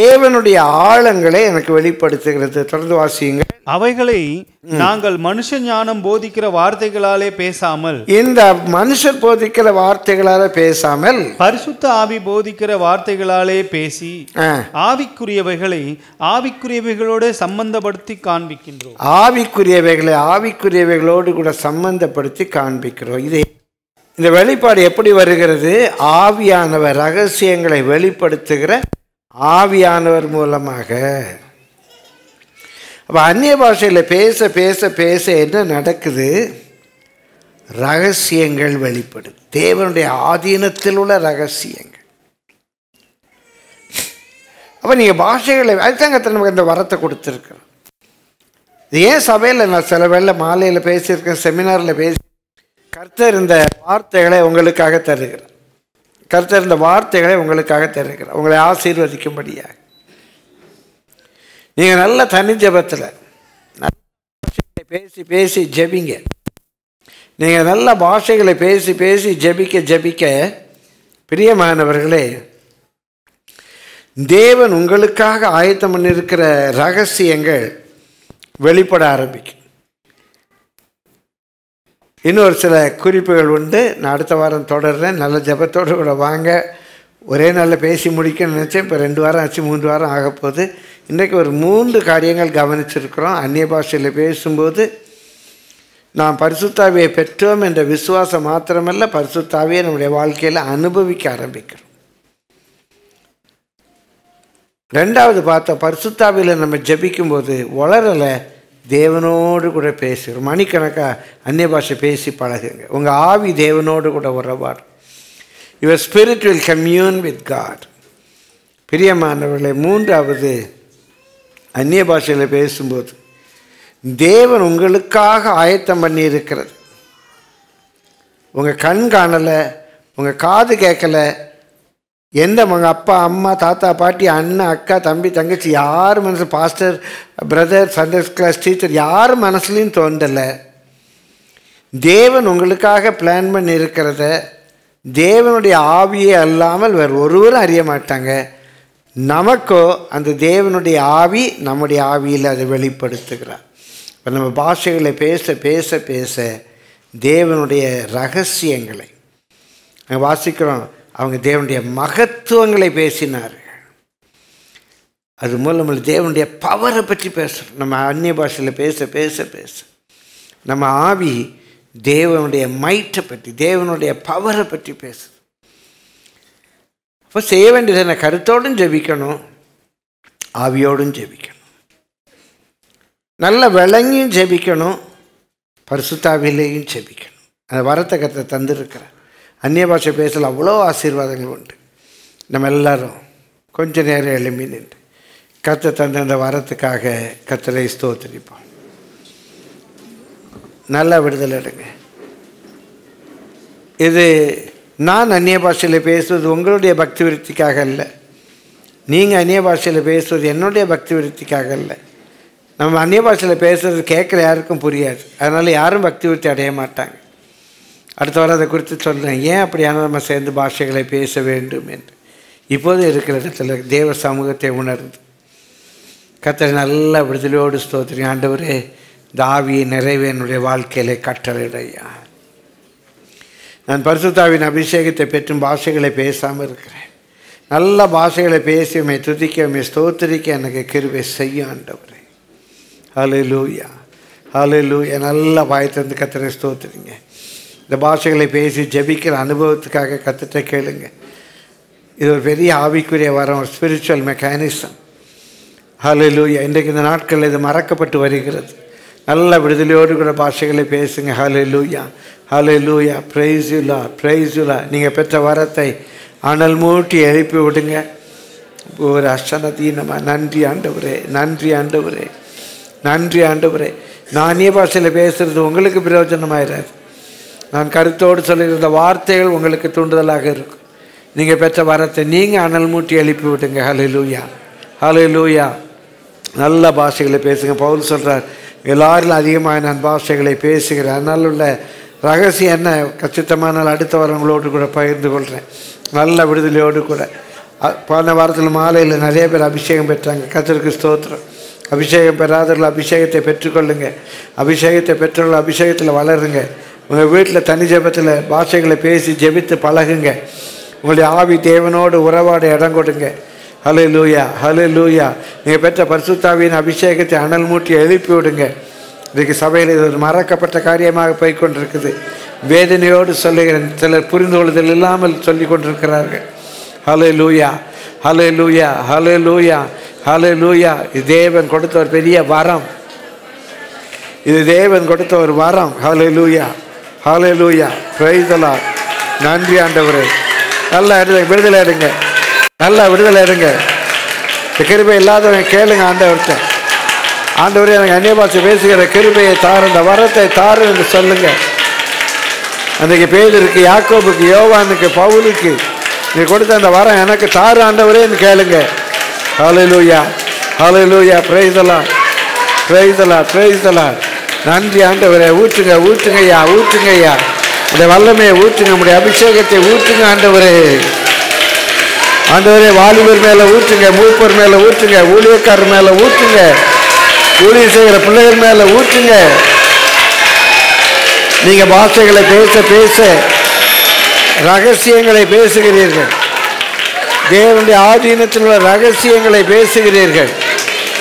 தேவனுடைய ஆழங்களை எனக்கு வெளிப்படுத்துகிறது. தொடர்ந்து வாசியுங்கள். அவைகளை நாங்கள் மனுஷ ஞானம் போதிக்கிற வார்த்தைகளாலே பேசாமல் இந்த மனுஷர் போதிக்கிற வார்த்தைகளாலே பேசாமல் பரிசுத்த ஆவி போதிக்கிற வார்த்தைகளாலே பேசி ஆவிக்குரியவைகளை ஆவிக்குரியவைகளோடு சம்பந்தப்படுத்தி காண்பிக்கின்றோம். ஆவிக்குரியவைகளை ஆவிக்குரியவைகளோடு கூட சம்பந்தப்படுத்தி காண்பிக்கிறோம். இது இந்த வெளிப்பாடு எப்படி வருகிறது? ஆவியானவர் ரகசியங்களை வெளிப்படுத்துகிற ஆவியானவர் மூலமாக. அப்போ அந்நிய பாஷையில் பேச பேச பேச என்ன நடக்குது? ரகசியங்கள் வெளிப்படும். தேவனுடைய ஆதீனத்தில் உள்ள ரகசியங்கள். அப்போ நீங்கள் பாஷைகளை அதுதாங்க நமக்கு இந்த வரத்தை கொடுத்துருக்கோம். ஏன் சபையில் நான் சில வேளை மாலையில் பேசியிருக்கேன், செமினாரில் பேசி கர்த்தர் இந்த வார்த்தைகளை உங்களுக்காக தருகிறேன், கர்த்தர் இந்த வார்த்தைகளை உங்களுக்காக தருகிறார், உங்களை ஆசீர்வதிக்கும்படியாக. நீங்கள் நல்ல தனி ஜபத்தில் பேசி பேசி ஜபிங்க. நீங்கள் நல்ல பாஷைகளை பேசி பேசி ஜபிக்க ஜபிக்க பிரியமானவர்களே, தேவன் உங்களுக்காக ஆயத்தம் பண்ணியிருக்கிற ரகசியங்கள் வெளிப்பட ஆரம்பிக்கும். இன்னொரு சில குறிப்புகள் உண்டு. நான் அடுத்த வாரம் தொடர்றேன். நல்ல ஜபத்தோடு கூட வாங்க. ஒரே நாளில் பேசி முடிக்கணும்னு நினச்சேன். இப்போ ரெண்டு வாரம் ஆச்சு, மூன்று வாரம் ஆகப்போகுது. இன்றைக்கு ஒரு மூன்று காரியங்கள் கவனிச்சிருக்கிறோம். அந்நிய பாஷையில் பேசும்போது நாம் பரிசுத்தாவியை பெற்றோம் என்ற விசுவாசம் மாத்திரமல்ல, பரிசுத்தாவியை நம்முடைய வாழ்க்கையில் அனுபவிக்க ஆரம்பிக்கிறோம். ரெண்டாவது பார்த்தோம், பரிசுத்தாவியில் நம்ம ஜபிக்கும்போது வளரலை, தேவனோடு கூட பேசுகிறோம். மணிக்கணக்காக அந்நிய பாஷை பேசி பழகுங்க. உங்கள் ஆவி தேவனோடு கூட உறவார். Your spirit will commune with God. பிரியமானவர்களே, மூன்றாவது, அந்நிய பாஷையில் பேசும்போது தேவன் உங்களுக்காக ஆயத்தம் பண்ணியிருக்கிறது. உங்கள் கண் காணலை, உங்கள் காது கேட்கலை, எந்த உங்கள் அப்பா அம்மா தாத்தா பாட்டி அண்ணன் அக்கா தம்பி தங்கச்சி யார் மனசு, pastor brother Sunday class teacher யார் மனசுலையும் தோன்றலை. தேவன் உங்களுக்காக பிளான் பண்ணி இருக்கிறத தேவனுடைய ஆவியே அல்லாமல் வேறு ஒருவரும் அறிய மாட்டாங்க. நமக்கோ அந்த தேவனுடைய ஆவி நம்முடைய ஆவியில் அதை வெளிப்படுத்துகிறார். இப்போ நம்ம பாஷைகளை பேச பேச பேச தேவனுடைய ரகசியங்களை நாங்கள் வாசிக்கிறோம். அவங்க தேவனுடைய மகத்துவங்களை பேசினார்கள். அது மூலமாக தேவனுடைய பவரை பற்றி பேசுகிறோம். நம்ம அந்நிய பாஷையில் பேச பேச பேச நம்ம ஆவி தேவனுடைய மைட்டை பற்றி தேவனுடைய பவரை பற்றி பேசுது. அப்போ செய்ய வேண்டியது என்ன? கருத்தோடும் ஜெபிக்கணும், ஆவியோடும் ஜெபிக்கணும், நல்ல விளங்கியும் ஜெபிக்கணும், பரிசுத்தாவிலையும் ஜெபிக்கணும். அந்த வரத்தை கருத்தை தந்திருக்கிறேன். அந்நிய பாஷை பேசல அவ்வளோ ஆசீர்வாதங்கள் உண்டு. நம்ம எல்லாரும் கொஞ்ச நேரம் எழும்பி நின்று கர்த்தர் தந்த அந்த வாரத்துக்காக கர்த்தரை ஸ்தோத்திரிப்போம். நல்லா விடுதலை எடுங்க. இது நான் அந்நிய பாஷையில் பேசுவது உங்களுடைய பக்தி விருத்திக்காக அல்ல, நீங்கள் அந்நிய பாஷையில் பேசுவது என்னுடைய பக்தி விருத்திக்காக அல்ல. நம்ம அந்நிய பாஷையில் பேசுகிறது கேட்குற யாருக்கும் புரியாது, அதனால் யாரும் பக்தி விருத்தி அடைய மாட்டாங்க. அடுத்த வாரம் அதை குறித்து சொல்கிறேன், ஏன் அப்படியான நம்ம சேர்ந்து பாஷைகளை பேச வேண்டும் என்று. இப்போது இருக்கிற இடத்துல தேவ சமூகத்தை உணர்ந்து கர்த்தர் நல்ல விடுதலையோடு ஸ்தோத்திரம். ஆண்டவரே, தாவியை நிறைவே என்னுடைய வாழ்க்கையிலே கட்டளையிடையா. நான் பரிசுத்தாவின் அபிஷேகத்தை பெற்றும் பாஷைகளை பேசாமல் இருக்கிறேன். நல்ல பாஷைகளை பேசியுமே துதிக்கவுமே ஸ்தோத்திரிக்க எனக்கு கிருபை செய்யும் ஆண்டவரே. ஹல்லேலூயா, ஹல்லேலூயா. நல்லா வாய்த்திருந்து கர்த்தரை ஸ்தோத்திரிங்க. இந்த பாஷைகளை பேசி ஜெபிக்கிற அனுபவத்துக்காக கர்த்தரை கேளுங்க. இது ஒரு பெரிய ஆவிக்குரிய வரம், ஒரு ஸ்பிரிச்சுவல் மெக்கானிசம். ஹல்லேலூயா. இன்றைக்கு இந்த நாட்களில் இது மறக்கப்பட்டு வருகிறது. நல்ல விடுதலையோடு கூட பாஷைகளை பேசுங்க. Hallelujah, hallelujah. Praise you Lord, praise you Lord. நீங்கள் பெற்ற வரத்தை அனல் மூட்டி எழுப்பி விடுங்க. ஒரு அசனதீனமாக நன்றி ஆண்டவரே, நன்றி ஆண்டவரே, நன்றி ஆண்டவரே. நான் அந்நிய பாஷையில் பேசுகிறது உங்களுக்கு பிரயோஜனமாயிடாது. நான் கருத்தோடு சொல்லியிருந்த வார்த்தைகள் உங்களுக்கு தூண்டுதலாக இருக்கும். நீங்கள் பெற்ற வரத்தை நீங்கள் அனல் மூட்டி எழுப்பி விடுங்க. ஹல்லேலூயா, ஹல்லேலூயா. நல்ல பாஷைகளை பேசுங்க. பவுல் சொல்கிறார், எல்லாரிலும் அதிகமாக நான் பாஷைகளை பேசுகிறேன். அதனால் உள்ள ரகசியம் என்ன கச்சிதமான அடுத்த வாரங்களோடு கூட பகிர்ந்து கொள்கிறேன். நல்ல விடுதலையோடு கூட போன வாரத்தில் மாலையில் நிறைய பேர் அபிஷேகம் பெற்றாங்க. கர்த்தருக்கு ஸ்தோத்திரம். அபிஷேகம் பெறாதவர்கள் அபிஷேகத்தை பெற்றுக்கொள்ளுங்க. அபிஷேகத்தை பெற்றவர்கள் அபிஷேகத்தில் வளருங்க. உங்கள் வீட்டில் தனி ஜெபத்தில் பாஷைகளை பேசி ஜெபித்து பழகுங்க. உங்களுடைய ஆவி தேவனோடு உறவாட இடம் கொடுங்க. ஹல்லேலூயா, ஹல்லேலூயா. நீங்கள் பெற்ற பரிசுத்தாவியின் அபிஷேகத்தை அனல் மூட்டி எழுப்பி விடுங்க. இன்றைக்கு சபையில் இது ஒரு மறக்கப்பட்ட காரியமாக போய்கொண்டிருக்குது. வேதனையோடு சொல்லுகிறேன். சிலர் புரிந்து கொள்ளுதல் இல்லாமல் சொல்லி கொண்டிருக்கிறார்கள். ஹல்லேலூயா, ஹல்லேலூயா, ஹல்லேலூயா, ஹல்லேலூயா. இது தேவன் கொடுத்த ஒரு பெரிய வரம். இது தேவன் கொடுத்த ஒரு வரம். Hallelujah, hallelujah. Praise the Lord. நன்றி ஆண்டவரே. நல்லா விடுதலை எடுங்க, நல்லா விடுதலை எடுங்க. கிருபை இல்லாதவங்க கேளுங்க ஆண்டவர்கிட்ட. ஆண்டவரே, எனக்கு அந்நிய பாஷை பேசுகிற கிருபையை தாரு, இந்த வரத்தை தாரு என்று சொல்லுங்க. அன்றைக்கு பேதுருக்கு, யாக்கோபுக்கு, யோவானுக்கு, பவுலுக்கு நீ கொடுத்த அந்த வரம் எனக்கு தாரு ஆண்டவரேன்னு கேளுங்க. Hallelujah, hallelujah. Praise the Lord, praise the Lord, praise the Lord. நன்றி ஆண்டவரே. ஊற்றுங்க, ஊற்றுங்கய்யா, ஊற்றுங்கய்யா. இந்த வல்லமையை ஊற்றுங்க, நம்முடைய அபிஷேகத்தை ஊற்றுங்க ஆண்டவரே. ஆண்டவரே, வாலிபர் மேலே ஊற்றுங்க, மூப்பர் மேலே ஊற்றுங்க, ஊழியக்காரர் மேலே ஊற்றுங்க, ஊழிய செய்கிற பிள்ளைகள் மேலே ஊற்றுங்க. நீங்கள் பாஷைகளை பேச பேச ரகசியங்களை பேசுகிறீர்கள். தேவனுடைய ஆதீனத்தில் உள்ள ரகசியங்களை பேசுகிறீர்கள்.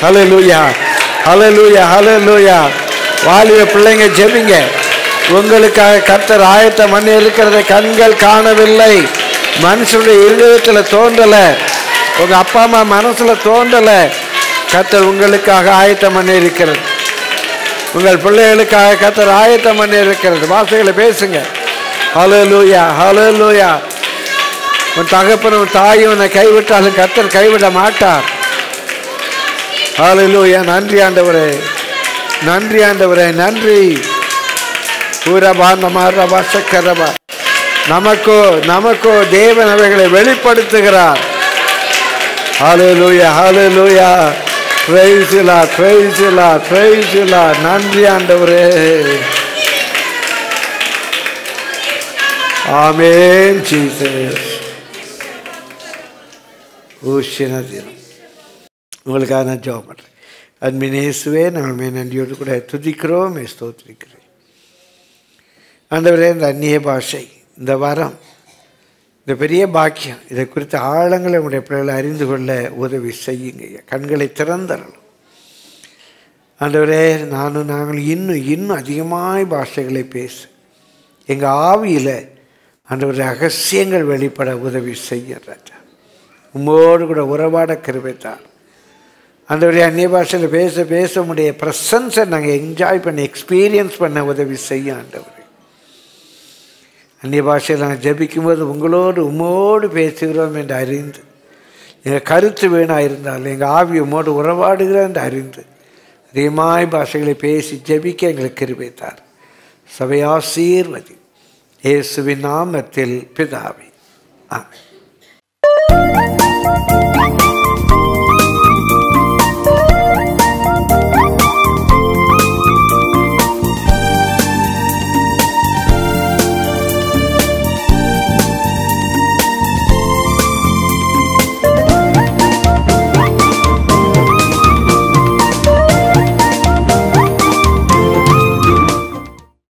ஹல்லேலூயா, ஹல்லேலூயா, ஹல்லேலூயா. வாலிப பிள்ளைங்க ஜெபிங்க. உங்களுக்காக கர்த்தர் ஆயத்தம் பண்ணி இருக்கிறதை கண்கள் காணவில்லை, மனுஷனுடைய இருதயத்தில் தோன்றலை, உங்கள் அப்பா அம்மா மனசில் தோன்றலை. கர்த்தர் உங்களுக்காக ஆயத்தம் பண்ணி இருக்கிறது. உங்கள் பிள்ளைகளுக்காக கர்த்தர் ஆயத்தம் பண்ணி இருக்கிறது. வார்த்தைகளை பேசுங்க. ஹல்லேலூயா, ஹல்லேலூயா. உன் தகப்பனும் தாயும் உன்னை கைவிட்டாலும் கர்த்தர் கைவிட மாட்டார். ஹல்லேலூயா. நன்றி ஆண்டவரே, நன்றி ஆண்டவரே, நன்றி. ஊரபா நமாரபா சக்கரபா. நமக்கோ நமக்கோ தேவன் அவைகளை வெளிப்படுத்துகிறார். Hallelujah, hallelujah. Praise the Lord, praise the Lord, praise the Lord. நன்றி ஆண்டவரே. Amen Jesus. ஊஷினதிரம் உங்களுக்காக நான் ஜெபம் பண்ணுறேன். அன்பின் இயேசுவே, நாங்கள் நன்றியோடு கூட துதிக்கிறோம், ஸ்தோத்திரிக்கிறோம். ஆண்டவரே, இந்த அந்நிய பாஷை, இந்த வரம், இந்த பெரிய பாக்கியம், இதை குறித்து ஆழங்களை உடைய பிள்ளைகளை அறிந்து கொள்ள உதவி செய்யுங்க. கண்களை திறந்தரணும் ஆண்டவரே. நானும் நாங்கள் இன்னும் இன்னும் அதிகமாய் பாஷைகளை பேசு. எங்கள் ஆவியில் ஆண்டவர் ரகசியங்கள் வெளிப்பட உதவி செய்யறாச்சா. உம்மோடு கூட உறவாட கிருபைத்தார் ஆண்டவரே. அந்நிய பாஷையில் பேச பேச உடைய ப்ரெசன்ஸை நாங்கள் என்ஜாய் பண்ணி எக்ஸ்பீரியன்ஸ் பண்ண உதவி செய்ய ஆண்டவர். அந்நிய பாஷையில் நாங்கள் ஜபிக்கும்போது உங்களோடு உம்மோடு பேசுகிறோம் என்று அறிந்து எங்கள் கருத்து வீணாக இருந்தால் எங்கள் ஆவி உமோடு உறவாடுகிற என்று அறிந்து அதிகமாய் பாஷைகளை பேசி ஜெபிக்க எங்களுக்கு கிருபை தார். சபையாசீர்வதி இயேசுவின் நாமத்தில் பிதாவே ஆமென்.